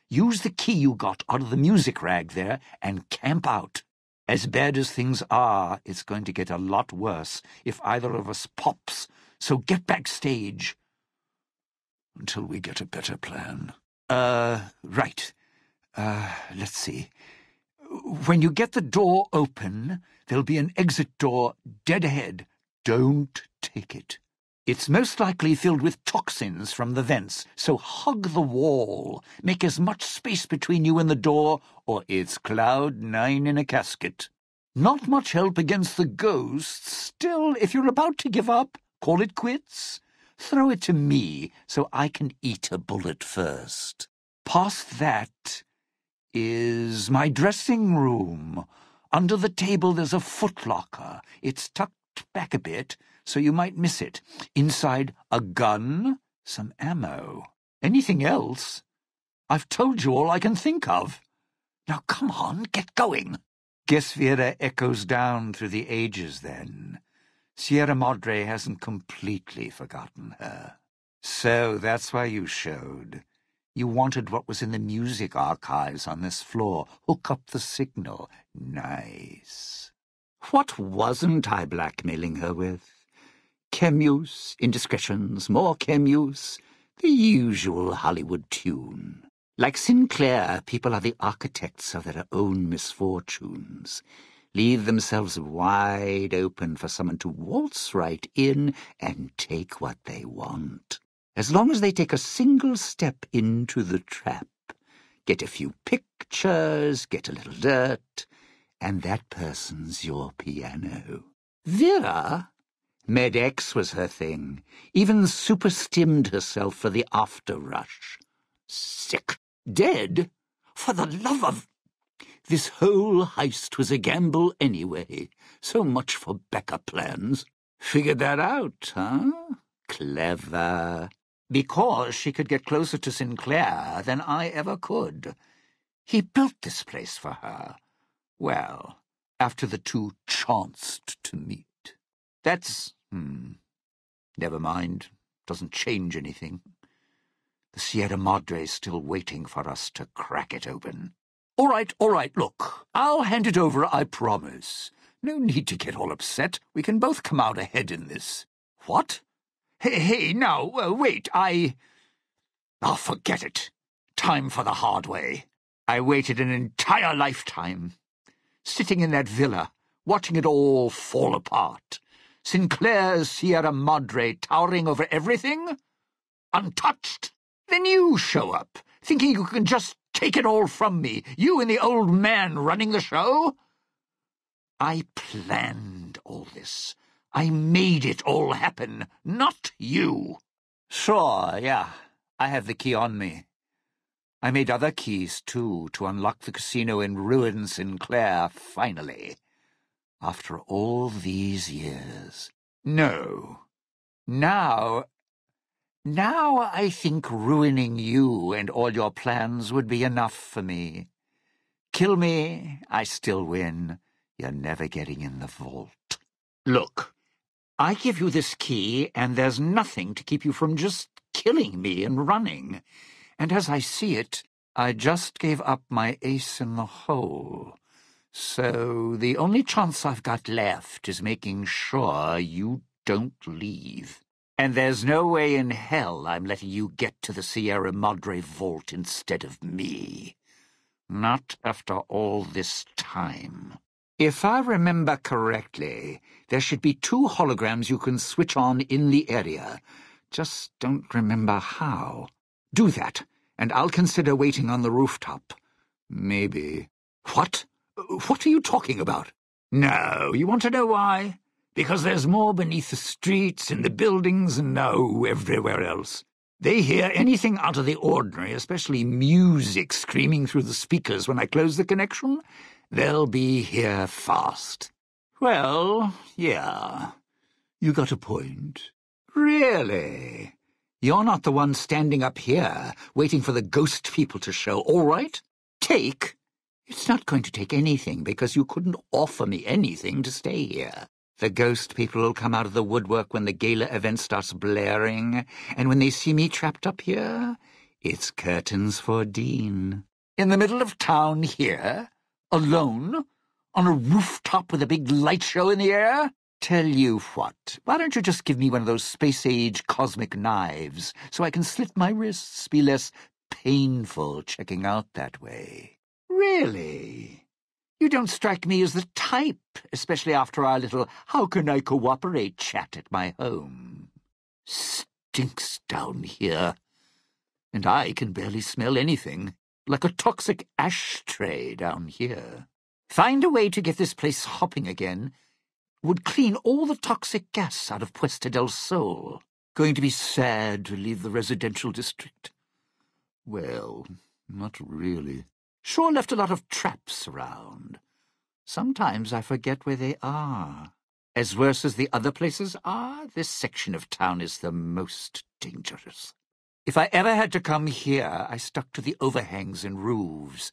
Use the key you got out of the music rag there and camp out. As bad as things are, it's going to get a lot worse if either of us pops, so get backstage until we get a better plan. Uh, right. Uh, let's see. When you get the door open, there'll be an exit door dead ahead. Don't take it. It's most likely filled with toxins from the vents, so hug the wall. Make as much space between you and the door, or it's cloud nine in a casket. Not much help against the ghosts. Still, if you're about to give up, call it quits. Throw it to me, so I can eat a bullet first. Past that is my dressing room. Under the table there's a footlocker. It's tucked back a bit, so you might miss it. Inside, a gun, some ammo. Anything else? I've told you all I can think of. Now come on, get going. Guess Vera echoes down through the ages then. Sierra Madre hasn't completely forgotten her. So that's why you showed. You wanted what was in the music archives on this floor. Hook up the signal. Nice. What wasn't I blackmailing her with? cameos, indiscretions, more cameos, the usual Hollywood tune. Like Sinclair, people are the architects of their own misfortunes, leave themselves wide open for someone to waltz right in and take what they want. As long as they take a single step into the trap, get a few pictures, get a little dirt, and that person's your piano. Vera, Med-X was her thing, even superstimmed herself for the after-rush. Sick, dead, for the love of... This whole heist was a gamble anyway. So much for backup plans. Figured that out, huh? Clever. Because she could get closer to Sinclair than I ever could. He built this place for her. Well, after the two chanced to meet. That's... hmm. Never mind. Doesn't change anything. The Sierra Madre's still waiting for us to crack it open. All right, all right, look, I'll hand it over, I promise. No need to get all upset. We can both come out ahead in this. What? Hey, hey, now, uh, wait, I... Oh, forget it. Time for the hard way. I waited an entire lifetime, sitting in that villa, watching it all fall apart. Sinclair's Sierra Madre towering over everything, untouched. Then you show up, thinking you can just... take it all from me, you and the old man running the show. I planned all this. I made it all happen, not you. Sure, yeah, I have the key on me. I made other keys, too, to unlock the casino in ruin Sinclair, finally. After all these years. No. Now... Now I think ruining you and all your plans would be enough for me. Kill me, I still win. You're never getting in the vault. Look, I give you this key, and there's nothing to keep you from just killing me and running. And as I see it, I just gave up my ace in the hole. So the only chance I've got left is making sure you don't leave. And there's no way in hell I'm letting you get to the Sierra Madre vault instead of me. Not after all this time. If I remember correctly, there should be two holograms you can switch on in the area. Just don't remember how. Do that, and I'll consider waiting on the rooftop. Maybe. What? What are you talking about? No, you want to know why? Because there's more beneath the streets, in the buildings, and now everywhere else. They hear anything out of the ordinary, especially music screaming through the speakers when I close the connection. They'll be here fast. Well, yeah, you got a point. Really? You're not the one standing up here, waiting for the ghost people to show, all right? Take? It's not going to take anything, because you couldn't offer me anything to stay here. The ghost people will come out of the woodwork when the gala event starts blaring, and when they see me trapped up here, it's curtains for Dean. In the middle of town here, alone, on a rooftop with a big light show in the air? Tell you what, why don't you just give me one of those space-age cosmic knives so I can slit my wrists, be less painful checking out that way? Really? You don't strike me as the type, especially after our little how-can-I-cooperate chat at my home. Stinks down here, and I can barely smell anything, like a toxic ashtray down here. Find a way to get this place hopping again would clean all the toxic gas out of Puesta del Sol. Going to be sad to leave the residential district? Well, not really. Sure left a lot of traps around. Sometimes I forget where they are. As worse as the other places are, this section of town is the most dangerous. If I ever had to come here, I stuck to the overhangs and roofs,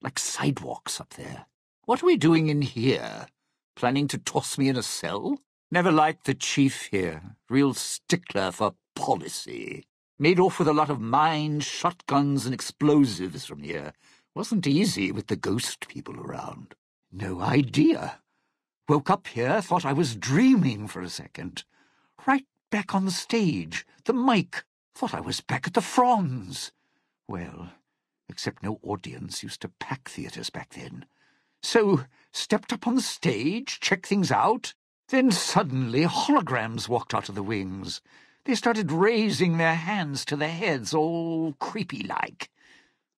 like sidewalks up there. What are we doing in here? Planning to toss me in a cell? Never liked the chief here, real stickler for policy. Made off with a lot of mines, shotguns, and explosives from here. Wasn't easy with the ghost people around. No idea. Woke up here, thought I was dreaming for a second. Right back on the stage. The mic. Thought I was back at the Franz. Well, except no audience used to pack theatres back then. So, stepped up on the stage, checked things out. Then suddenly holograms walked out of the wings. They started raising their hands to their heads, all creepy-like.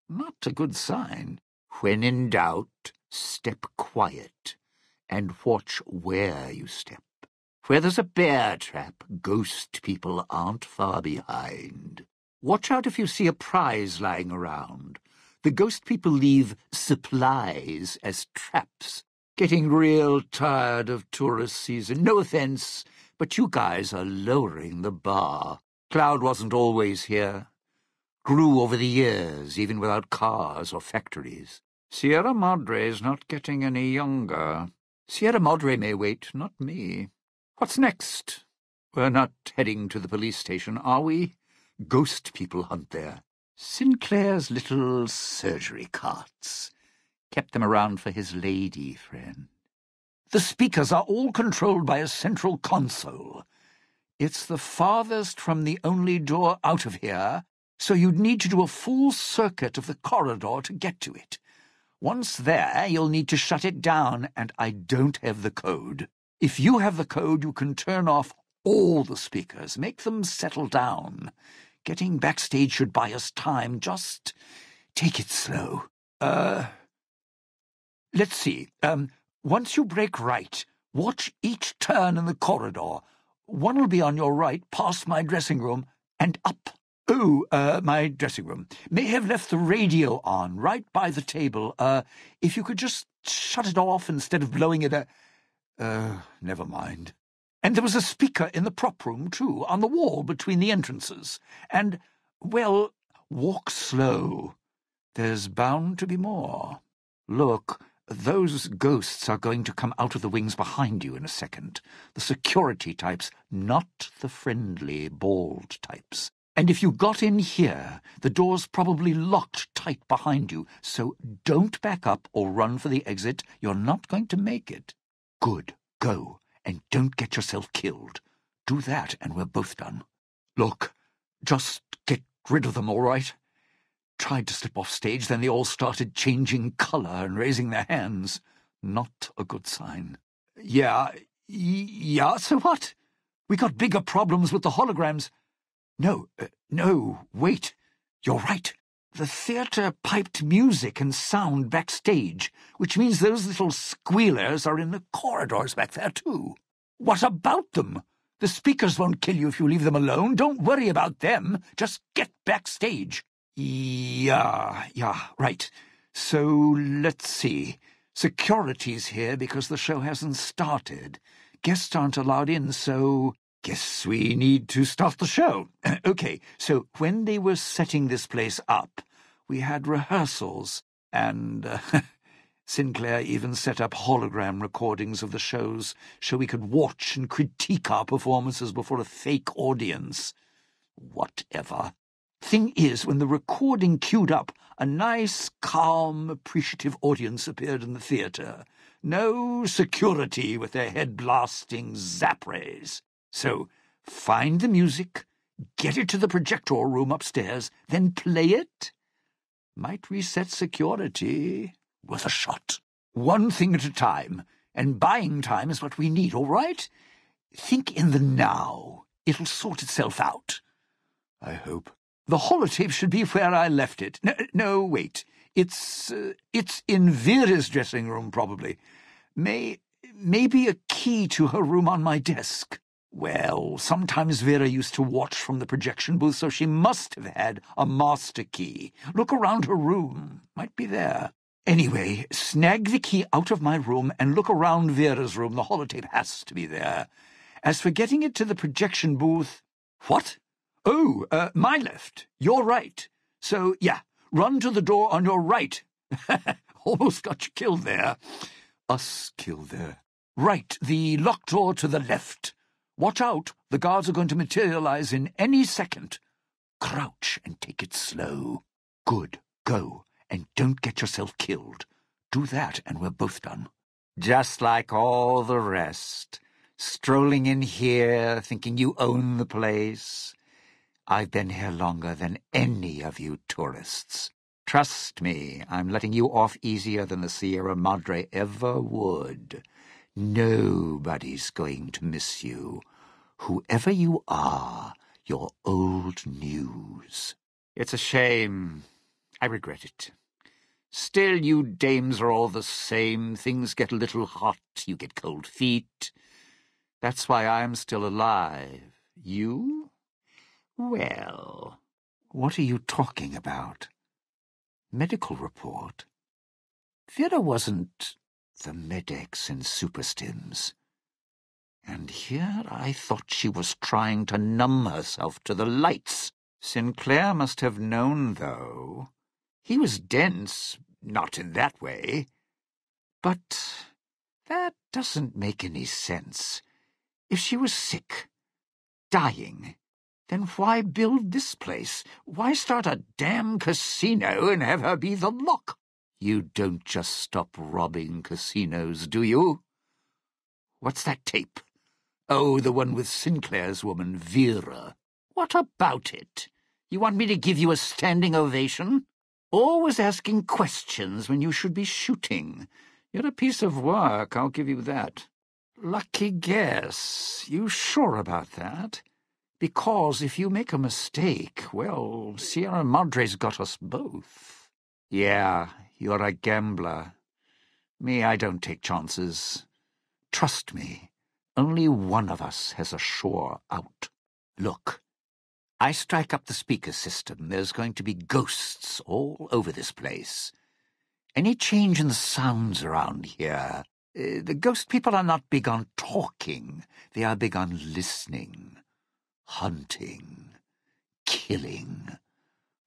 Not a good sign. When in doubt, step quiet, and watch where you step. Where there's a bear trap, ghost people aren't far behind. Watch out if you see a prize lying around. The ghost people leave supplies as traps. Getting real tired of tourist season. No offence, but you guys are lowering the bar. Cloud wasn't always here. Grew over the years, even without cars or factories. Sierra Madre is not getting any younger. Sierra Madre may wait, not me. What's next? We're not heading to the police station, are we? Ghost people hunt there. Sinclair's little surgery carts. Kept them around for his lady friend. The speakers are all controlled by a central console. It's the farthest from the only door out of here, so you'd need to do a full circuit of the corridor to get to it. Once there, you'll need to shut it down, and I don't have the code. If you have the code, you can turn off all the speakers. Make them settle down. Getting backstage should buy us time. Just take it slow. Uh, let's see. Um, once you break right, watch each turn in the corridor. One will be on your right, past my dressing room, and up. Oh, uh, my dressing room. May have left the radio on, right by the table. Uh, if you could just shut it off instead of blowing it a... Uh, never mind. And there was a speaker in the prop room, too, on the wall between the entrances. And, well, walk slow. There's bound to be more. Look, those ghosts are going to come out of the wings behind you in a second. The security types, not the friendly, bald types. And if you got in here, the door's probably locked tight behind you, so don't back up or run for the exit. You're not going to make it. Good. Go. And don't get yourself killed. Do that, and we're both done. Look, just get rid of them, all right? Tried to slip off stage, then they all started changing colour and raising their hands. Not a good sign. Yeah, yeah, so what? We got bigger problems with the holograms. No, uh, no, wait. You're right. The theatre piped music and sound backstage, which means those little squealers are in the corridors back there, too. What about them? The speakers won't kill you if you leave them alone. Don't worry about them. Just get backstage. Yeah, yeah, right. So, let's see. Security's here because the show hasn't started. Guests aren't allowed in, so... Guess we need to start the show. Okay, so when they were setting this place up... We had rehearsals, and uh, Sinclair even set up hologram recordings of the shows so we could watch and critique our performances before a fake audience. Whatever. Thing is, when the recording queued up, a nice, calm, appreciative audience appeared in the theatre. No security with their head-blasting zap rays. So find the music, get it to the projector room upstairs, then play it. Might reset security. Worth a shot. One thing at a time, and buying time is what we need, all right? Think in the now. It'll sort itself out. I hope. The holotape should be where I left it. No, no wait. It's uh, it's in Vera's dressing room, probably. May, maybe a key to her room on my desk. Well, sometimes Vera used to watch from the projection booth, so she must have had a master key. Look around her room. Might be there. Anyway, snag the key out of my room and look around Vera's room. The holotape has to be there. As for getting it to the projection booth... What? Oh, uh, my left. Your right. So, yeah, run to the door on your right. Almost got you killed there. Us killed there. Right, the locked door to the left. Watch out, the guards are going to materialize in any second. Crouch and take it slow. Good, go, and don't get yourself killed. Do that, and we're both done. Just like all the rest, strolling in here, thinking you own the place. I've been here longer than any of you tourists. Trust me, I'm letting you off easier than the Sierra Madre ever would. Nobody's going to miss you. Whoever you are, you're old news. It's a shame. I regret it. Still, you dames are all the same. Things get a little hot. You get cold feet. That's why I'm still alive. You? Well, what are you talking about? Medical report? Vera wasn't the medics in Superstims. And here I thought she was trying to numb herself to the lights. Sinclair must have known, though. He was dense, not in that way. But that doesn't make any sense. If she was sick, dying, then why build this place? Why start a damn casino and have her be the lock? You don't just stop robbing casinos, do you? What's that tape? Oh, the one with Sinclair's woman, Vera. What about it? You want me to give you a standing ovation? Always asking questions when you should be shooting. You're a piece of work, I'll give you that. Lucky guess. You sure about that? Because if you make a mistake, well, Sierra Madre's got us both. Yeah, you're a gambler. Me, I don't take chances. Trust me, only one of us has a sure out. Look, I strike up the speaker system. There's going to be ghosts all over this place. Any change in the sounds around here? Uh, the ghost people are not big on talking. They are big on listening, hunting, killing.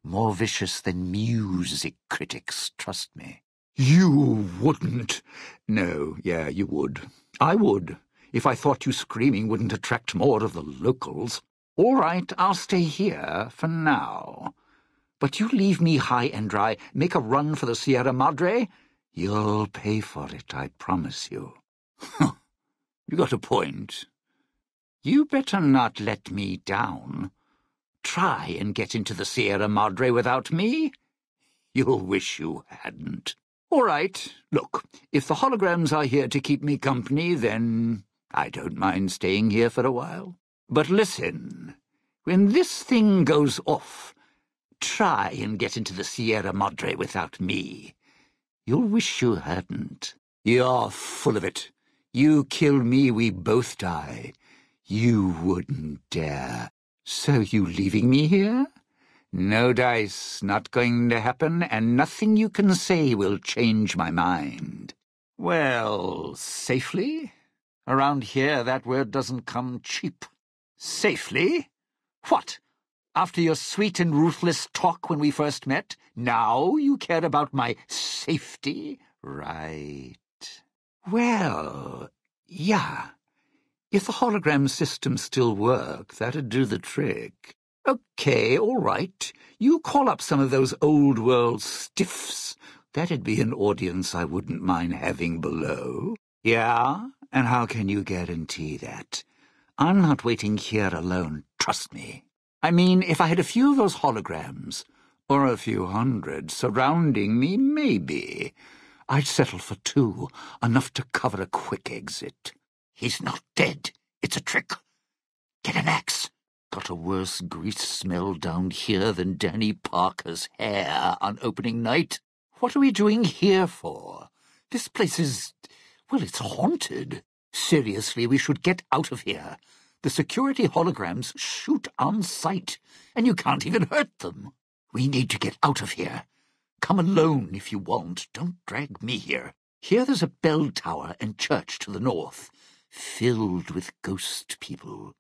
More vicious than music critics, trust me. You wouldn't. No, yeah, you would. I would, if I thought you screaming wouldn't attract more of the locals. All right, I'll stay here for now. But you leave me high and dry, make a run for the Sierra Madre, you'll pay for it, I promise you. You got a point. You better not let me down. Try and get into the Sierra Madre without me. You'll wish you hadn't. All right, look, if the holograms are here to keep me company, then I don't mind staying here for a while. But listen, when this thing goes off, try and get into the Sierra Madre without me. You'll wish you hadn't. You're full of it. You kill me, we both die. You wouldn't dare. So you leaving me here? No dice, not going to happen, and nothing you can say will change my mind. Well, safely? Around here that word doesn't come cheap. Safely? What? After your sweet and ruthless talk when we first met, now you care about my safety? Right. Well, yeah. If the hologram system still worked, that'd do the trick. Okay, all right. You call up some of those old-world stiffs. That'd be an audience I wouldn't mind having below. Yeah? And how can you guarantee that? I'm not waiting here alone, trust me. I mean, if I had a few of those holograms, or a few hundred, surrounding me, maybe. I'd settle for two, enough to cover a quick exit. He's not dead. It's a trick. Get an axe. Got a worse grease smell down here than Danny Parker's hair on opening night. What are we doing here for? This place is... well, it's haunted. Seriously, we should get out of here. The security holograms shoot on sight, and you can't even hurt them. We need to get out of here. Come alone if you want. Don't drag me here. Here there's a bell tower and church to the north, filled with ghost people.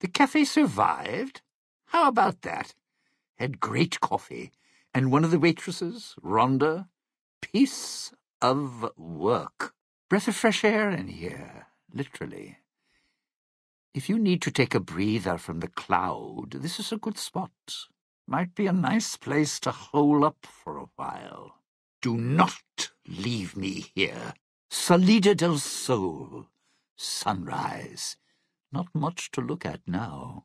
The cafe survived. How about that? Had great coffee, and one of the waitresses, Rhonda, piece of work. Breath of fresh air in here. Literally. If you need to take a breather from the cloud, this is a good spot. Might be a nice place to hole up for a while. Do not leave me here. Salida del Sol. Sunrise. Not much to look at now.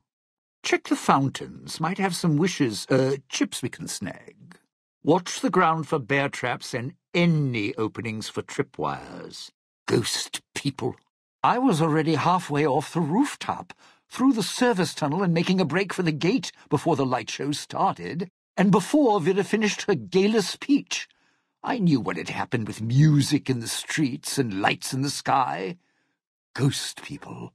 Check the fountains. Might have some wishes, er, uh, chips we can snag. Watch the ground for bear traps and any openings for tripwires. Ghost people. I was already halfway off the rooftop, through the service tunnel and making a break for the gate before the light show started, and before Vera finished her gala speech. I knew what had happened with music in the streets and lights in the sky. Ghost people.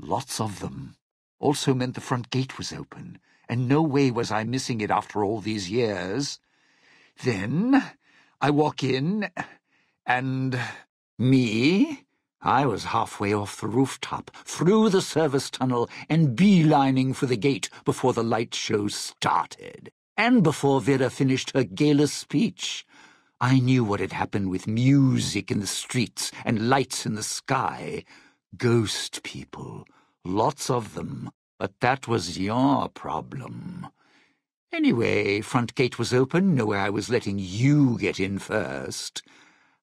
Lots of them. Also meant the front gate was open, and no way was I missing it after all these years. Then I walk in, and me... I was halfway off the rooftop, through the service tunnel, and beelining for the gate before the light show started, and before Vera finished her gala speech. I knew what had happened with music in the streets and lights in the sky. Ghost people, lots of them, but that was your problem. Anyway, front gate was open, nowhere I was letting you get in first.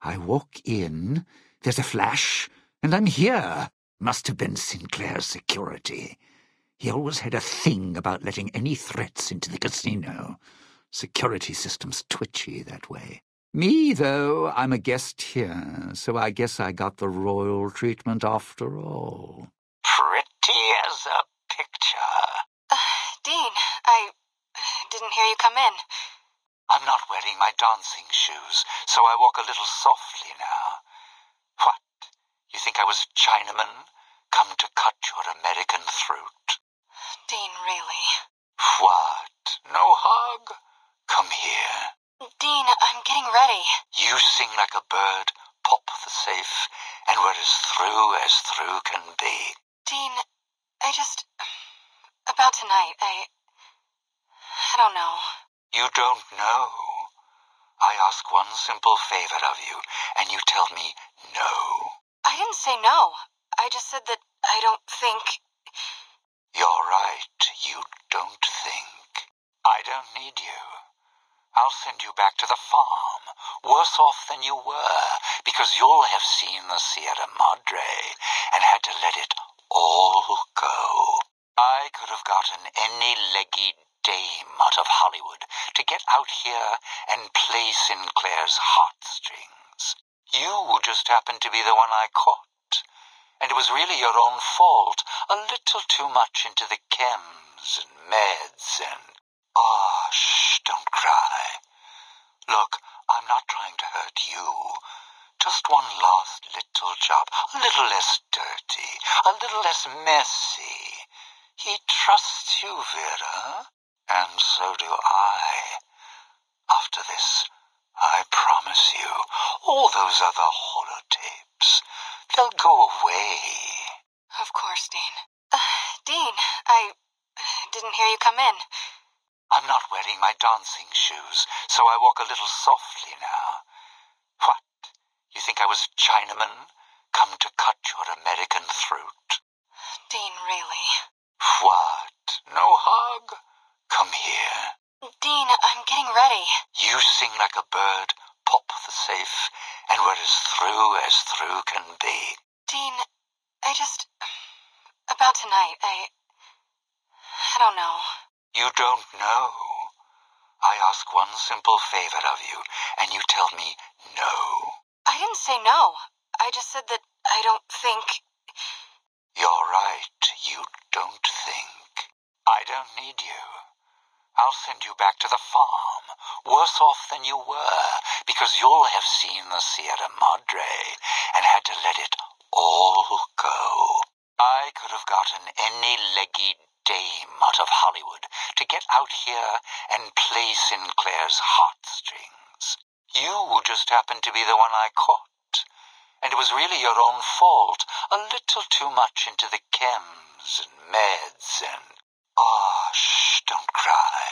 I walk in... There's a flash, and I'm here. Must have been Sinclair's security. He always had a thing about letting any threats into the casino. Security system's twitchy that way. Me, though, I'm a guest here, so I guess I got the royal treatment after all. Pretty as a picture. Uh, Dean, I didn't hear you come in. I'm not wearing my dancing shoes, so I walk a little softly now. What? You think I was a Chinaman? Come to cut your American throat? Dean, really? What? No hug? Come here. Dean, I'm getting ready. You sing like a bird, pop the safe, and we're as through as through can be. Dean, I just... About tonight, I... I don't know. You don't know? I ask one simple favor of you, and you tell me... No. I didn't say no. I just said that I don't think... You're right. You don't think. I don't need you. I'll send you back to the farm, worse off than you were, because you'll have seen the Sierra Madre and had to let it all go. I could have gotten any leggy dame out of Hollywood to get out here and play Sinclair's heartstrings. You just happened to be the one I caught, and it was really your own fault, a little too much into the chems and meds and... Ah, oh, shh, don't cry. Look, I'm not trying to hurt you. Just one last little job, a little less dirty, a little less messy. He trusts you, Vera, and so do I. After this... I promise you, all those other holotapes, they'll go away. Of course, Dean. Uh, Dean, I didn't hear you come in. I'm not wearing my dancing shoes, so I walk a little softly now. What? You think I was a Chinaman? Come to cut your American throat? Dean, really? What? No hug? Come here. Dean, I'm getting ready. You sing like a bird, pop the safe, and we're as through as through can be. Dean, I just... About tonight, I... I don't know. You don't know? I ask one simple favor of you, and you tell me no. I didn't say no. I just said that I don't think... You're right. You don't think. I don't need you. I'll send you back to the farm, worse off than you were, because you'll have seen the Sierra Madre and had to let it all go. I could have gotten any leggy dame out of Hollywood to get out here and play Sinclair's heartstrings. You just happened to be the one I caught, and it was really your own fault, a little too much into the chems and meds and... Ah, oh, shh, don't cry.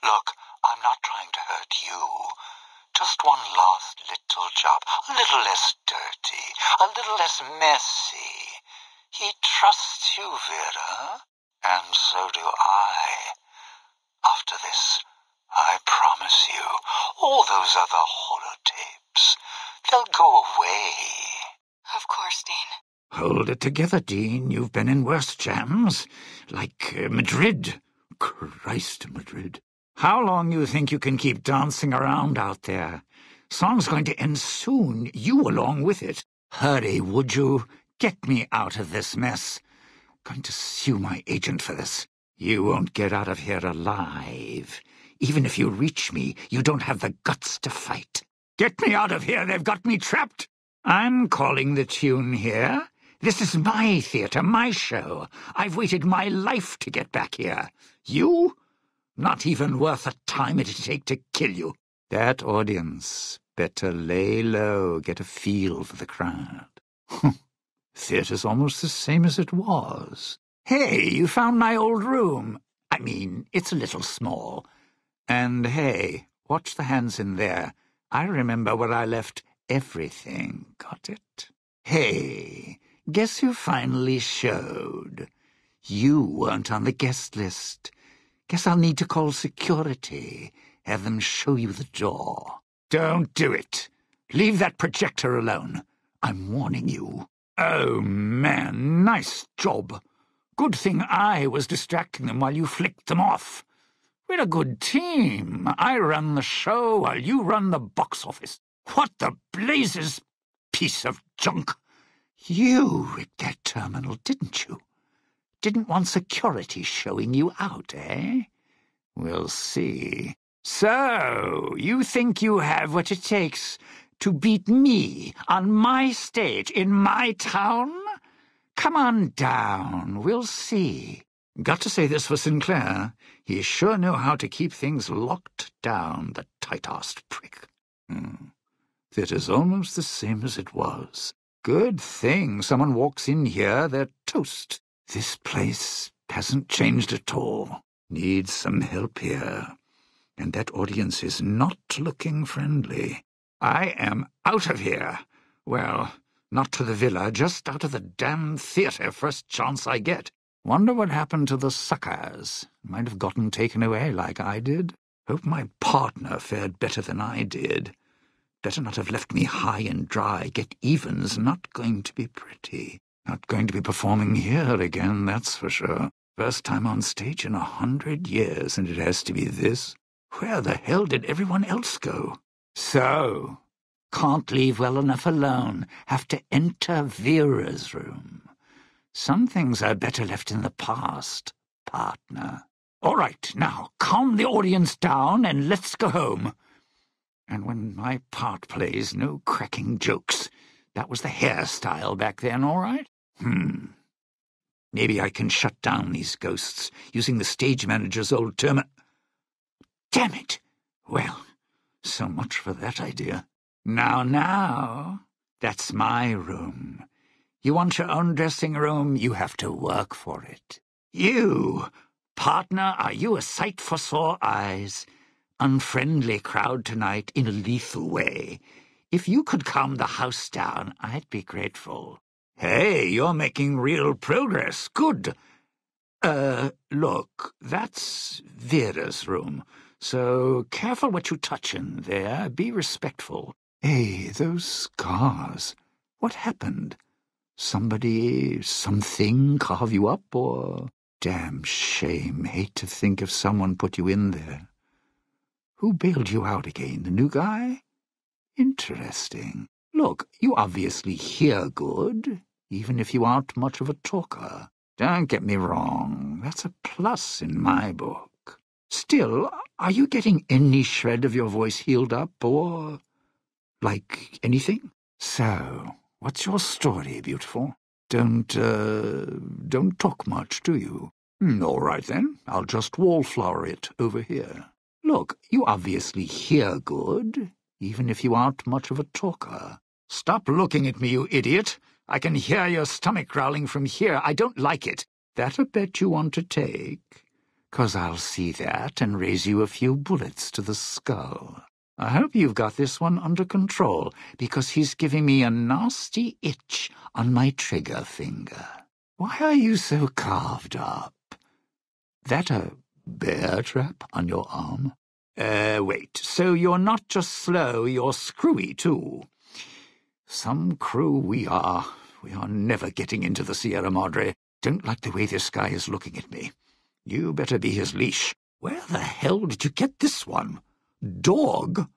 Look, I'm not trying to hurt you. Just one last little job, a little less dirty, a little less messy. He trusts you, Vera, and so do I. After this, I promise you, all those other holotapes, they'll go away. Of course, Dean. Hold it together, Dean. You've been in worse jams. Like uh, Madrid. Christ, Madrid. How long you think you can keep dancing around out there? Song's going to end soon, you along with it. Hurry, would you? Get me out of this mess. I'm going to sue my agent for this. You won't get out of here alive. Even if you reach me, you don't have the guts to fight. Get me out of here, they've got me trapped. I'm calling the tune here. This is my theatre, my show. I've waited my life to get back here. You? Not even worth the time it'd take to kill you. That audience better lay low, get a feel for the crowd. Theatre's almost the same as it was. Hey, you found my old room. I mean, it's a little small. And hey, watch the hands in there. I remember where I left everything. Got it? Hey, guess who finally showed? You weren't on the guest list. Guess I'll need to call security. Have them show you the door. Don't do it. Leave that projector alone. I'm warning you. Oh, man, nice job. Good thing I was distracting them while you flicked them off. We're a good team. I run the show while you run the box office. What the blazes, piece of junk! You rigged that terminal, didn't you? Didn't want security showing you out, eh? We'll see. So, you think you have what it takes to beat me on my stage in my town? Come on down, we'll see. Got to say this for Sinclair. He sure know how to keep things locked down, the tight-assed prick. Hmm. Theatre's almost the same as it was. Good thing someone walks in here, they're toast. This place hasn't changed at all. Needs some help here. And that audience is not looking friendly. I am out of here. Well, not to the villa, just out of the damn theatre first chance I get. Wonder what happened to the suckers. Might have gotten taken away like I did. Hope my partner fared better than I did. Better not have left me high and dry. Get even's not going to be pretty. Not going to be performing here again, that's for sure. First time on stage in a hundred years, and it has to be this. Where the hell did everyone else go? So, can't leave well enough alone. Have to enter Vera's room. Some things are better left in the past, partner. All right, now, calm the audience down and let's go home. And when my part plays, no cracking jokes. That was the hairstyle back then, all right? Hmm. Maybe I can shut down these ghosts using the stage manager's old term. Damn it! Well, so much for that idea. Now, now, that's my room. You want your own dressing room, you have to work for it. You, partner, are you a sight for sore eyes? Unfriendly crowd tonight in a lethal way. If you could calm the house down, I'd be grateful. Hey, you're making real progress. Good. Uh, look, that's Vera's room. So careful what you touch in there. Be respectful. Hey, those scars. What happened? Somebody, something carve you up, or... Damn shame. Hate to think if someone put you in there. Who bailed you out again? The new guy? Interesting. Look, you obviously hear good, even if you aren't much of a talker. Don't get me wrong. That's a plus in my book. Still, are you getting any shred of your voice healed up, or... like anything? So... what's your story, beautiful? Don't, uh, don't talk much, do you? Mm, all right, then. I'll just wallflower it over here. Look, you obviously hear good, even if you aren't much of a talker. Stop looking at me, you idiot. I can hear your stomach growling from here. I don't like it. That a bet you want to take? 'Cause I'll see that and raise you a few bullets to the skull. I hope you've got this one under control, because he's giving me a nasty itch on my trigger finger. Why are you so carved up? That a bear trap on your arm? Uh, wait, so you're not just slow, you're screwy, too. Some crew we are. We are never getting into the Sierra Madre. Don't like the way this guy is looking at me. You better be his leash. Where the hell did you get this one? Dog?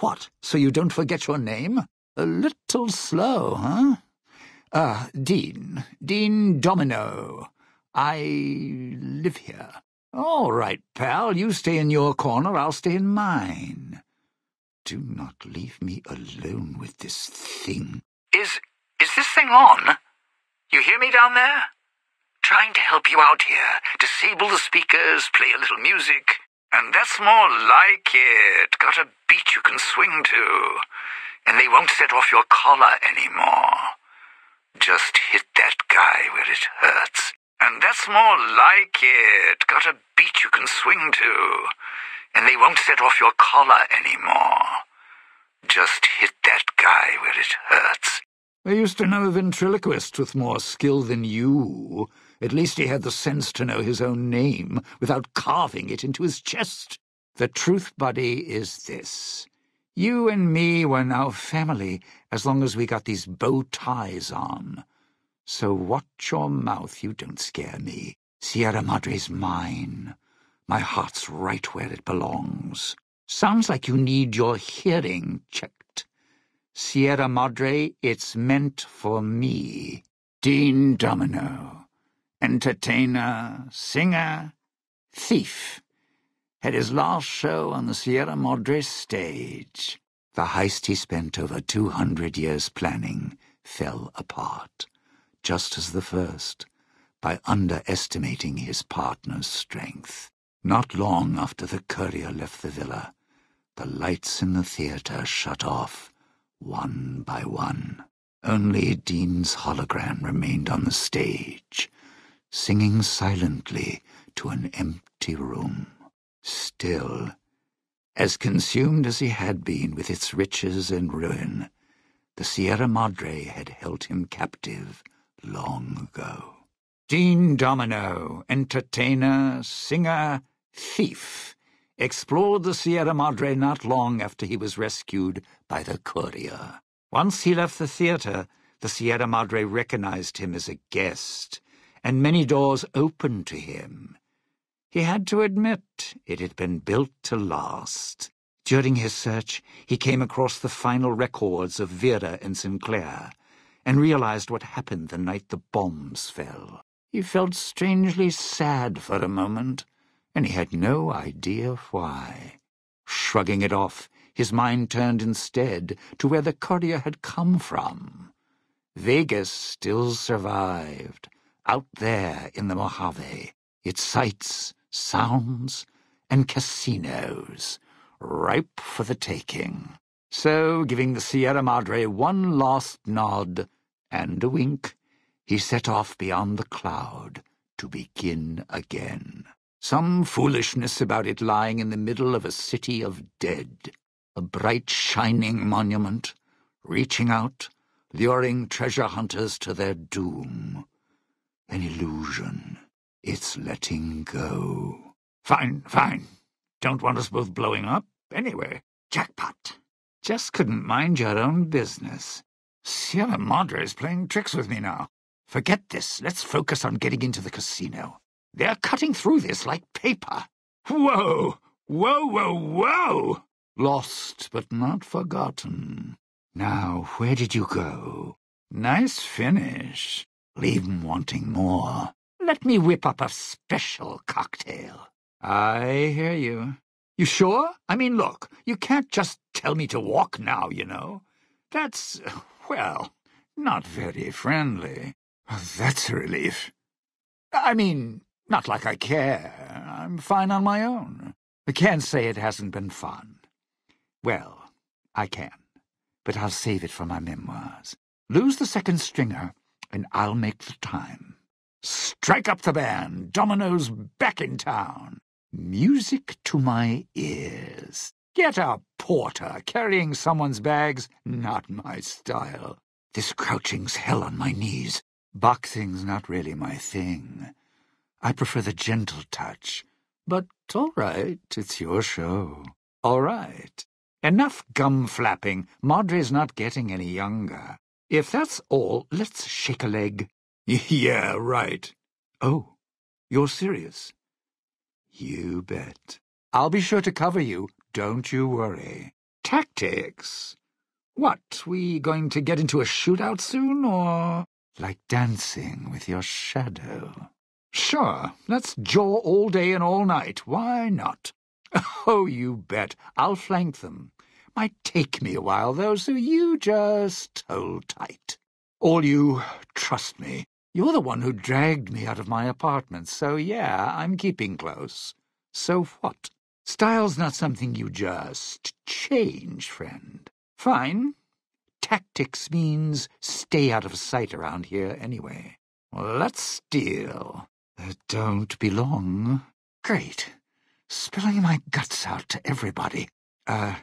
What, so you don't forget your name? A little slow, huh? Ah, uh, Dean. Dean Domino. I live here. All right, pal, you stay in your corner, I'll stay in mine. Do not leave me alone with this thing. Is... is this thing on? You hear me down there? Trying to help you out here. Disable the speakers, play a little music. And that's more like it. Got a beat you can swing to. And they won't set off your collar anymore. Just hit that guy where it hurts. And that's more like it. Got a beat you can swing to. And they won't set off your collar anymore. Just hit that guy where it hurts. I used to know a ventriloquist with more skill than you. At least he had the sense to know his own name without carving it into his chest. The truth, buddy, is this. You and me were now family as long as we got these bow ties on. So watch your mouth, you don't scare me. Sierra Madre's mine. My heart's right where it belongs. Sounds like you need your hearing checked. Sierra Madre, it's meant for me. Dean Domino. Entertainer, singer, thief. Had his last show on the Sierra Madre stage. The heist he spent over two hundred years planning fell apart, just as the first, by underestimating his partner's strength. Not long after the courier left the villa, the lights in the theater shut off, one by one. Only Dean's hologram remained on the stage, singing silently to an empty room. Still, as consumed as he had been with its riches and ruin, the Sierra Madre had held him captive long ago. Dean Domino, entertainer, singer, thief, explored the Sierra Madre not long after he was rescued by the courier. Once he left the theater, the Sierra Madre recognized him as a guest, and many doors opened to him. He had to admit it had been built to last. During his search, he came across the final records of Vera and Sinclair and realized what happened the night the bombs fell. He felt strangely sad for a moment, and he had no idea why. Shrugging it off, his mind turned instead to where the courier had come from. Vegas still survived, out there in the Mojave, its sights, sounds, and casinos, ripe for the taking. So, giving the Sierra Madre one last nod and a wink, he set off beyond the cloud to begin again. Some foolishness about it lying in the middle of a city of dead, a bright shining monument, reaching out, luring treasure hunters to their doom. An illusion. It's letting go. Fine, fine. Don't want us both blowing up, anyway. Jackpot. Just couldn't mind your own business. Sierra Madre is playing tricks with me now. Forget this. Let's focus on getting into the casino. They're cutting through this like paper. Whoa! Whoa, whoa, whoa! Lost, but not forgotten. Now, where did you go? Nice finish. Leave 'em wanting more. Let me whip up a special cocktail. I hear you. You sure? I mean, look, you can't just tell me to walk now, you know. That's, well, not very friendly. That's a relief. I mean, not like I care. I'm fine on my own. I can't say it hasn't been fun. Well, I can, but I'll save it for my memoirs. Lose the second stringer, and I'll make the time. Strike up the band. Domino's back in town. Music to my ears. Get a porter. Carrying someone's bags, not my style. This crouching's hell on my knees. Boxing's not really my thing. I prefer the gentle touch. But all right, it's your show. All right. Enough gum flapping. Madre's not getting any younger. If that's all, let's shake a leg. Yeah, right. Oh, you're serious? You bet. I'll be sure to cover you, don't you worry. Tactics. What, we going to get into a shootout soon, or... Like dancing with your shadow. Sure, let's jaw all day and all night. Why not? Oh, you bet. I'll flank them. Might take me a while, though, so you just hold tight. All you, trust me, you're the one who dragged me out of my apartment, so yeah, I'm keeping close. So what? Style's not something you just change, friend. Fine. Tactics means stay out of sight around here anyway. Let's steal. Uh, don't be long. Great. Spilling my guts out to everybody. Uh,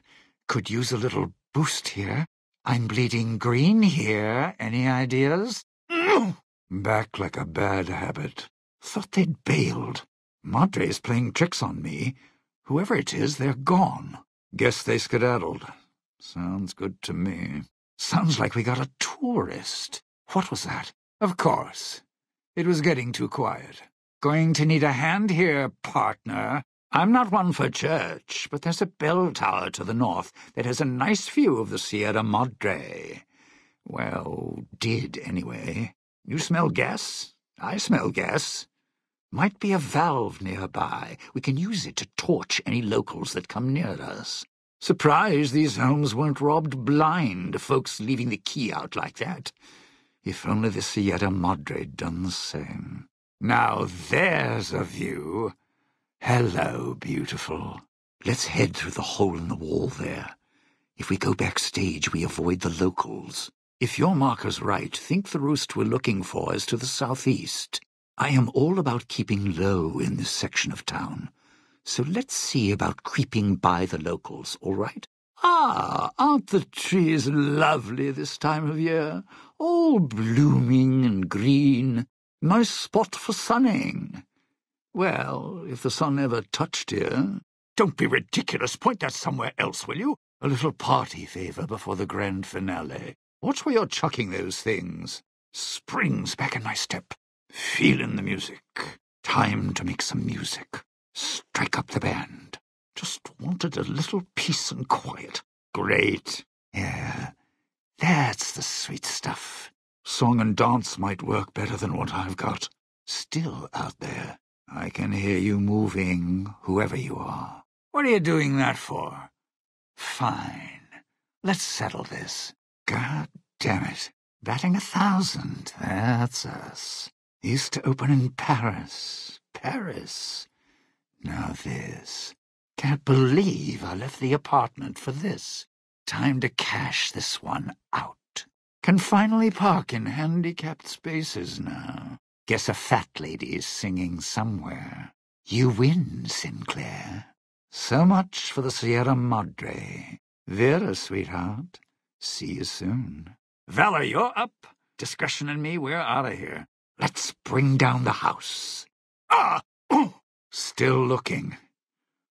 could use a little boost here. I'm bleeding green here. Any ideas? Back like a bad habit. Thought they'd bailed. Madre's playing tricks on me. Whoever it is, they're gone. Guess they skedaddled. Sounds good to me. Sounds like we got a tourist. What was that? Of course. It was getting too quiet. Going to need a hand here, partner. I'm not one for church, but there's a bell tower to the north that has a nice view of the Sierra Madre. Well, did anyway. You smell gas? I smell gas. Might be a valve nearby. We can use it to torch any locals that come near us. Surprised these homes weren't robbed blind, folks leaving the key out like that. If only the Sierra Madre'd done the same. Now there's a view. Hello, beautiful. Let's head through the hole in the wall there. If we go backstage, we avoid the locals. If your marker's right, think the roost we're looking for is to the southeast. I am all about keeping low in this section of town. So let's see about creeping by the locals, all right? Ah, aren't the trees lovely this time of year? All blooming and green. Nice spot for sunning. Well, if the sun ever touched here... Don't be ridiculous. Point that somewhere else, will you? A little party favor before the grand finale. Watch where you're chucking those things. Spring's back in my step. Feelin' the music. Time to make some music. Strike up the band. Just wanted a little peace and quiet. Great. Yeah, that's the sweet stuff. Song and dance might work better than what I've got. Still out there. I can hear you moving, whoever you are. What are you doing that for? Fine. Let's settle this. God damn it. Batting a thousand. That's us. Used to open in Paris. Paris. Now this. Can't believe I left the apartment for this. Time to cash this one out. Can finally park in handicapped spaces now. Guess a fat lady is singing somewhere. You win, Sinclair. So much for the Sierra Madre. Vera, sweetheart. See you soon. Valor, you're up. Discretion and me, we're out of here. Let's bring down the house. Ah! Still looking,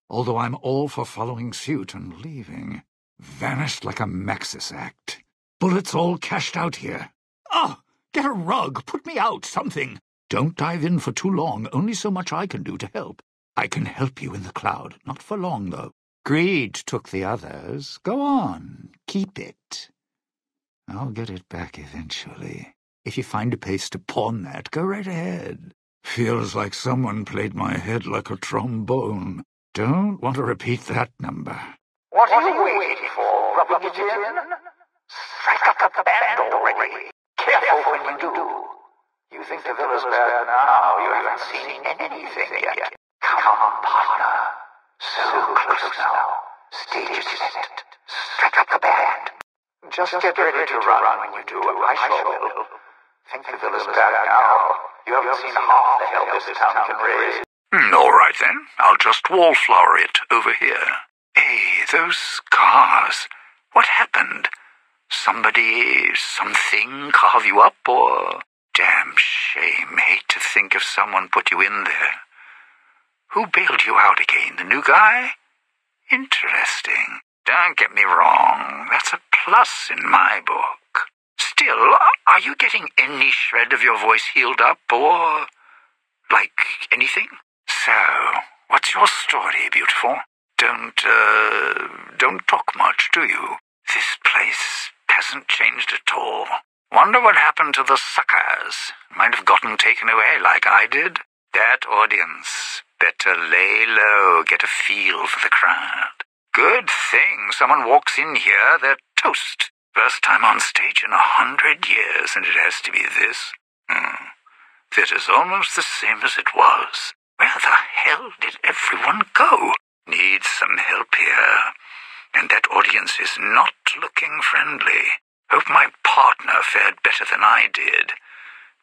although I'm all for following suit and leaving. Vanished like a Maxis act. Bullets all cashed out here. Ah, get a rug, put me out, something. Don't dive in for too long, only so much I can do to help. I can help you in the cloud, not for long, though. Greed took the others. Go on, keep it. I'll get it back eventually. If you find a place to pawn that, go right ahead. Feels like someone played my head like a trombone. Don't want to repeat that number. What are you waiting for? Rub it in? Strike up the band already. Careful when you do. You think the villa's bad now? You haven't seen anything yet. Come on, partner. So close now. Stage is set. Strike up the band. Just get ready to run when you do. I shall will. Think the villa's bad now. You haven't, you haven't seen, seen half the hell this town can raise. Mm, all right, then. I'll just wallflower it over here. Hey, those scars. What happened? Somebody, something carve you up, or... Damn shame. Hate to think if someone put you in there. Who bailed you out again? The new guy? Interesting. Don't get me wrong. That's a plus in my book. Still, are you getting any shred of your voice healed up, or, like, anything? So, what's your story, beautiful? Don't, uh, don't talk much, do you? This place hasn't changed at all. Wonder what happened to the suckers. Might have gotten taken away like I did. That audience. Better lay low, get a feel for the crowd. Good thing someone walks in here, they're toast. First time on stage in a hundred years, and it has to be this. Mm. Theater's almost the same as it was. Where the hell did everyone go? Needs some help here. And that audience is not looking friendly. Hope my partner fared better than I did.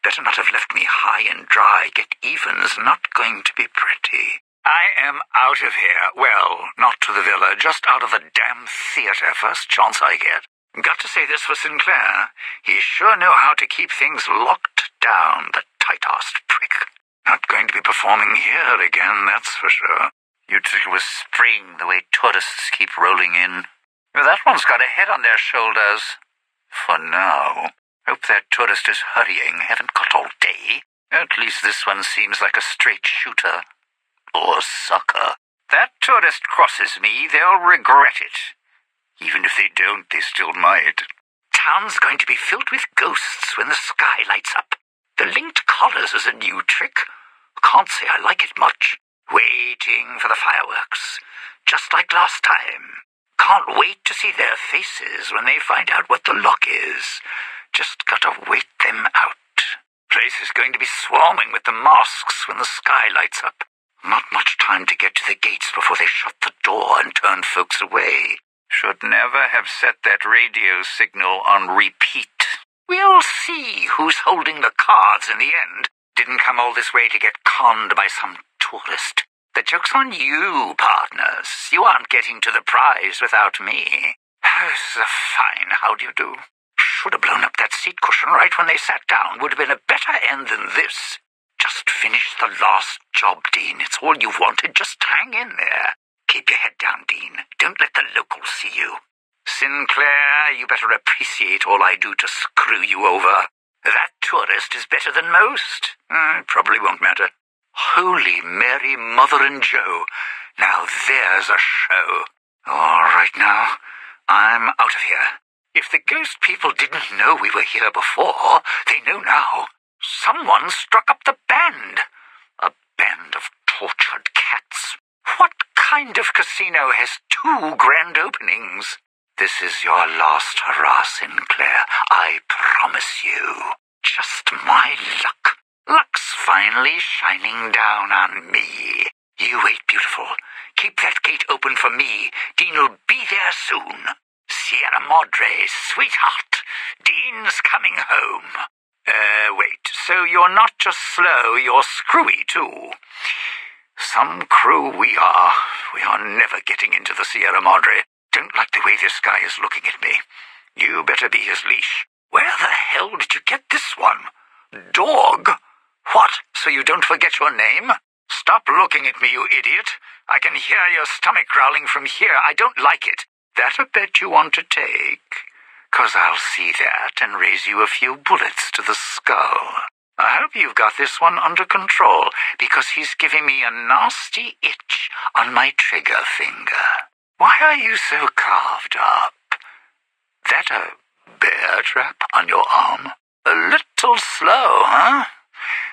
Better not have left me high and dry. Get even's not going to be pretty. I am out of here. Well, not to the villa, just out of the damn theater, first chance I get. Got to say this for Sinclair. He sure know how to keep things locked down, the tight-assed prick. Not going to be performing here again, that's for sure. You'd think it was spring, the way tourists keep rolling in. Well, that one's got a head on their shoulders. For now. Hope that tourist is hurrying. Haven't got all day. At least this one seems like a straight shooter. Or sucker. That tourist crosses me, they'll regret it. Even if they don't, they still might. Town's going to be filled with ghosts when the sky lights up. The linked collars is a new trick. Can't say I like it much. Waiting for the fireworks. Just like last time. Can't wait to see their faces when they find out what the lock is. Just gotta wait them out. Place is going to be swarming with the masks when the sky lights up. Not much time to get to the gates before they shut the door and turn folks away. Should never have set that radio signal on repeat. We'll see who's holding the cards in the end. Didn't come all this way to get conned by some tourist. The joke's on you, partners. You aren't getting to the prize without me. Oh, this is a fine how do you do. Should have blown up that seat cushion right when they sat down. Would have been a better end than this. Just finish the last job, Dean. It's all you've wanted. Just hang in there. Keep your head down, Dean. Don't let the locals see you. Sinclair, you better appreciate all I do to screw you over. That tourist is better than most. Mm, probably won't matter. Holy Mary, Mother and Joe. Now there's a show. All right now, I'm out of here. If the ghost people didn't know we were here before, they know now. Someone struck up the band. A band of tortured cats. What kind of casino has two grand openings? This is your last hurrah, Sinclair. I promise you. Just my luck. Luck's finally shining down on me. You wait, beautiful. Keep that gate open for me. Dean'll be there soon. Sierra Madre, sweetheart. Dean's coming home. Uh, wait, so you're not just slow, you're screwy, too. Some crew we are. We are never getting into the Sierra Madre. Don't like the way this guy is looking at me. You better be his leash. Where the hell did you get this one? Dog? What, so you don't forget your name? Stop looking at me, you idiot. I can hear your stomach growling from here. I don't like it. That a bet you want to take? 'Cause I'll see that and raise you a few bullets to the skull. I hope you've got this one under control, because he's giving me a nasty itch on my trigger finger. Why are you so carved up? That a bear trap on your arm? A little slow, huh?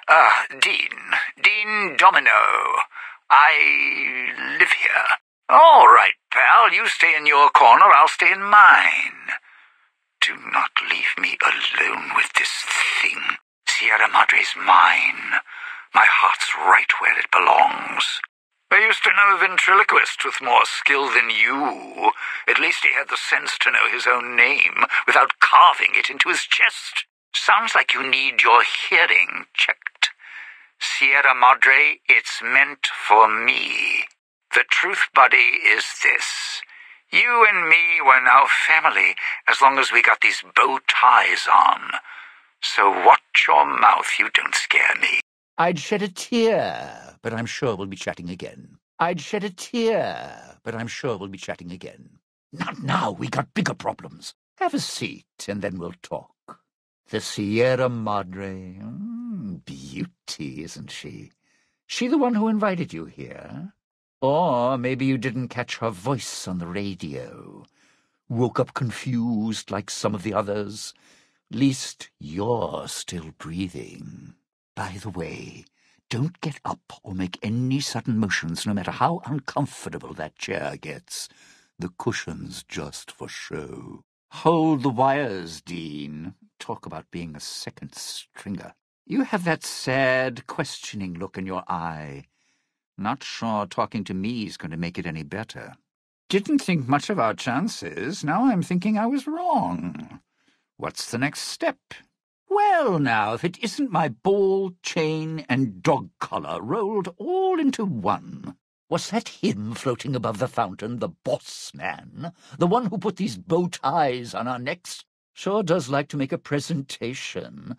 Ah, uh, Dean. Dean Domino. I live here. All right, pal, you stay in your corner, I'll stay in mine. Do not leave me alone with this thing. Sierra Madre's mine. My heart's right where it belongs. I used to know a ventriloquist with more skill than you. At least he had the sense to know his own name without carving it into his chest. Sounds like you need your hearing checked. Sierra Madre, it's meant for me. The truth, buddy, is this. You and me were now family as long as we got these bow ties on. So watch your mouth, you don't scare me. I'd shed a tear, but I'm sure we'll be chatting again. I'd shed a tear, but I'm sure we'll be chatting again. Not now, we got bigger problems. Have a seat, and then we'll talk. The Sierra Madre. Mm, beauty, isn't she? She the one who invited you here? Or maybe you didn't catch her voice on the radio. Woke up confused like some of the others. Least you're still breathing. By the way, don't get up or make any sudden motions, no matter how uncomfortable that chair gets. The cushion's just for show. Hold the wires, Dean. Talk about being a second stringer. You have that sad, questioning look in your eye. Not sure talking to me is going to make it any better. Didn't think much of our chances. Now I'm thinking I was wrong. What's the next step? Well, now, if it isn't my ball, chain, and dog collar rolled all into one. Was that him floating above the fountain, the boss man, the one who put these bow ties on our necks? Sure does like to make a presentation.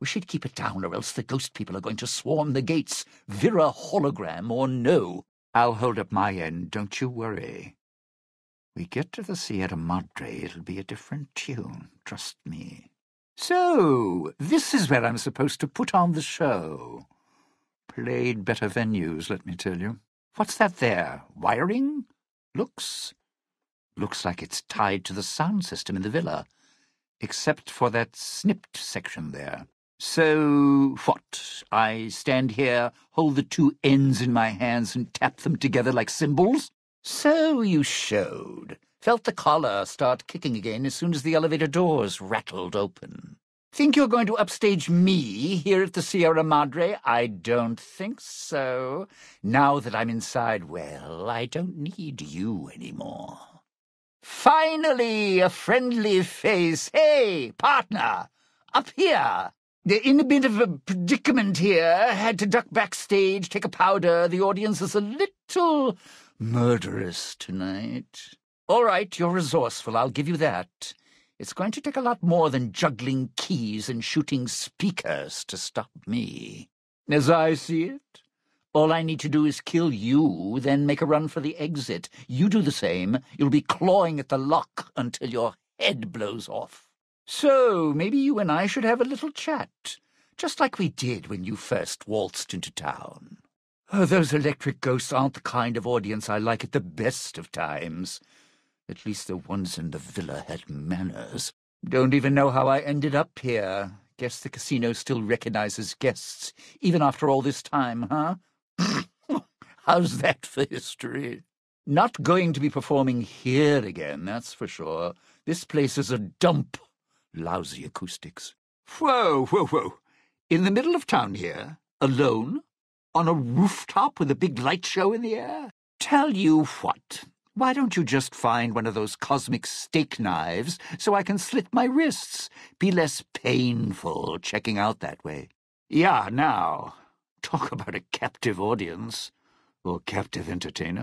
We should keep it down, or else the ghost people are going to swarm the gates, Vera hologram or no. I'll hold up my end, don't you worry. We get to the Sierra Madre, it'll be a different tune, trust me. So, this is where I'm supposed to put on the show. Played better venues, let me tell you. What's that there? Wiring? Looks? Looks like it's tied to the sound system in the villa, except for that snipped section there. So, what? I stand here, hold the two ends in my hands and tap them together like cymbals? So you showed. Felt the collar start kicking again as soon as the elevator doors rattled open. Think you're going to upstage me here at the Sierra Madre? I don't think so. Now that I'm inside, well, I don't need you anymore. Finally, a friendly face. Hey, partner, up here. In a bit of a predicament here. Had to duck backstage, take a powder. The audience is a little murderous tonight. All right, you're resourceful, I'll give you that. It's going to take a lot more than juggling keys and shooting speakers to stop me. As I see it, all I need to do is kill you, then make a run for the exit. You do the same, you'll be clawing at the lock until your head blows off. So maybe you and I should have a little chat, just like we did when you first waltzed into town. Oh, those electric ghosts aren't the kind of audience I like at the best of times. At least the ones in the villa had manners. Don't even know how I ended up here. Guess the casino still recognizes guests, even after all this time, huh? How's that for history? Not going to be performing here again, that's for sure. This place is a dump. Lousy acoustics. Whoa, whoa, whoa. In the middle of town here, alone? On a rooftop with a big light show in the air? Tell you what, why don't you just find one of those cosmic steak knives so I can slit my wrists? Be less painful checking out that way. Yeah, now, talk about a captive audience or captive entertainer.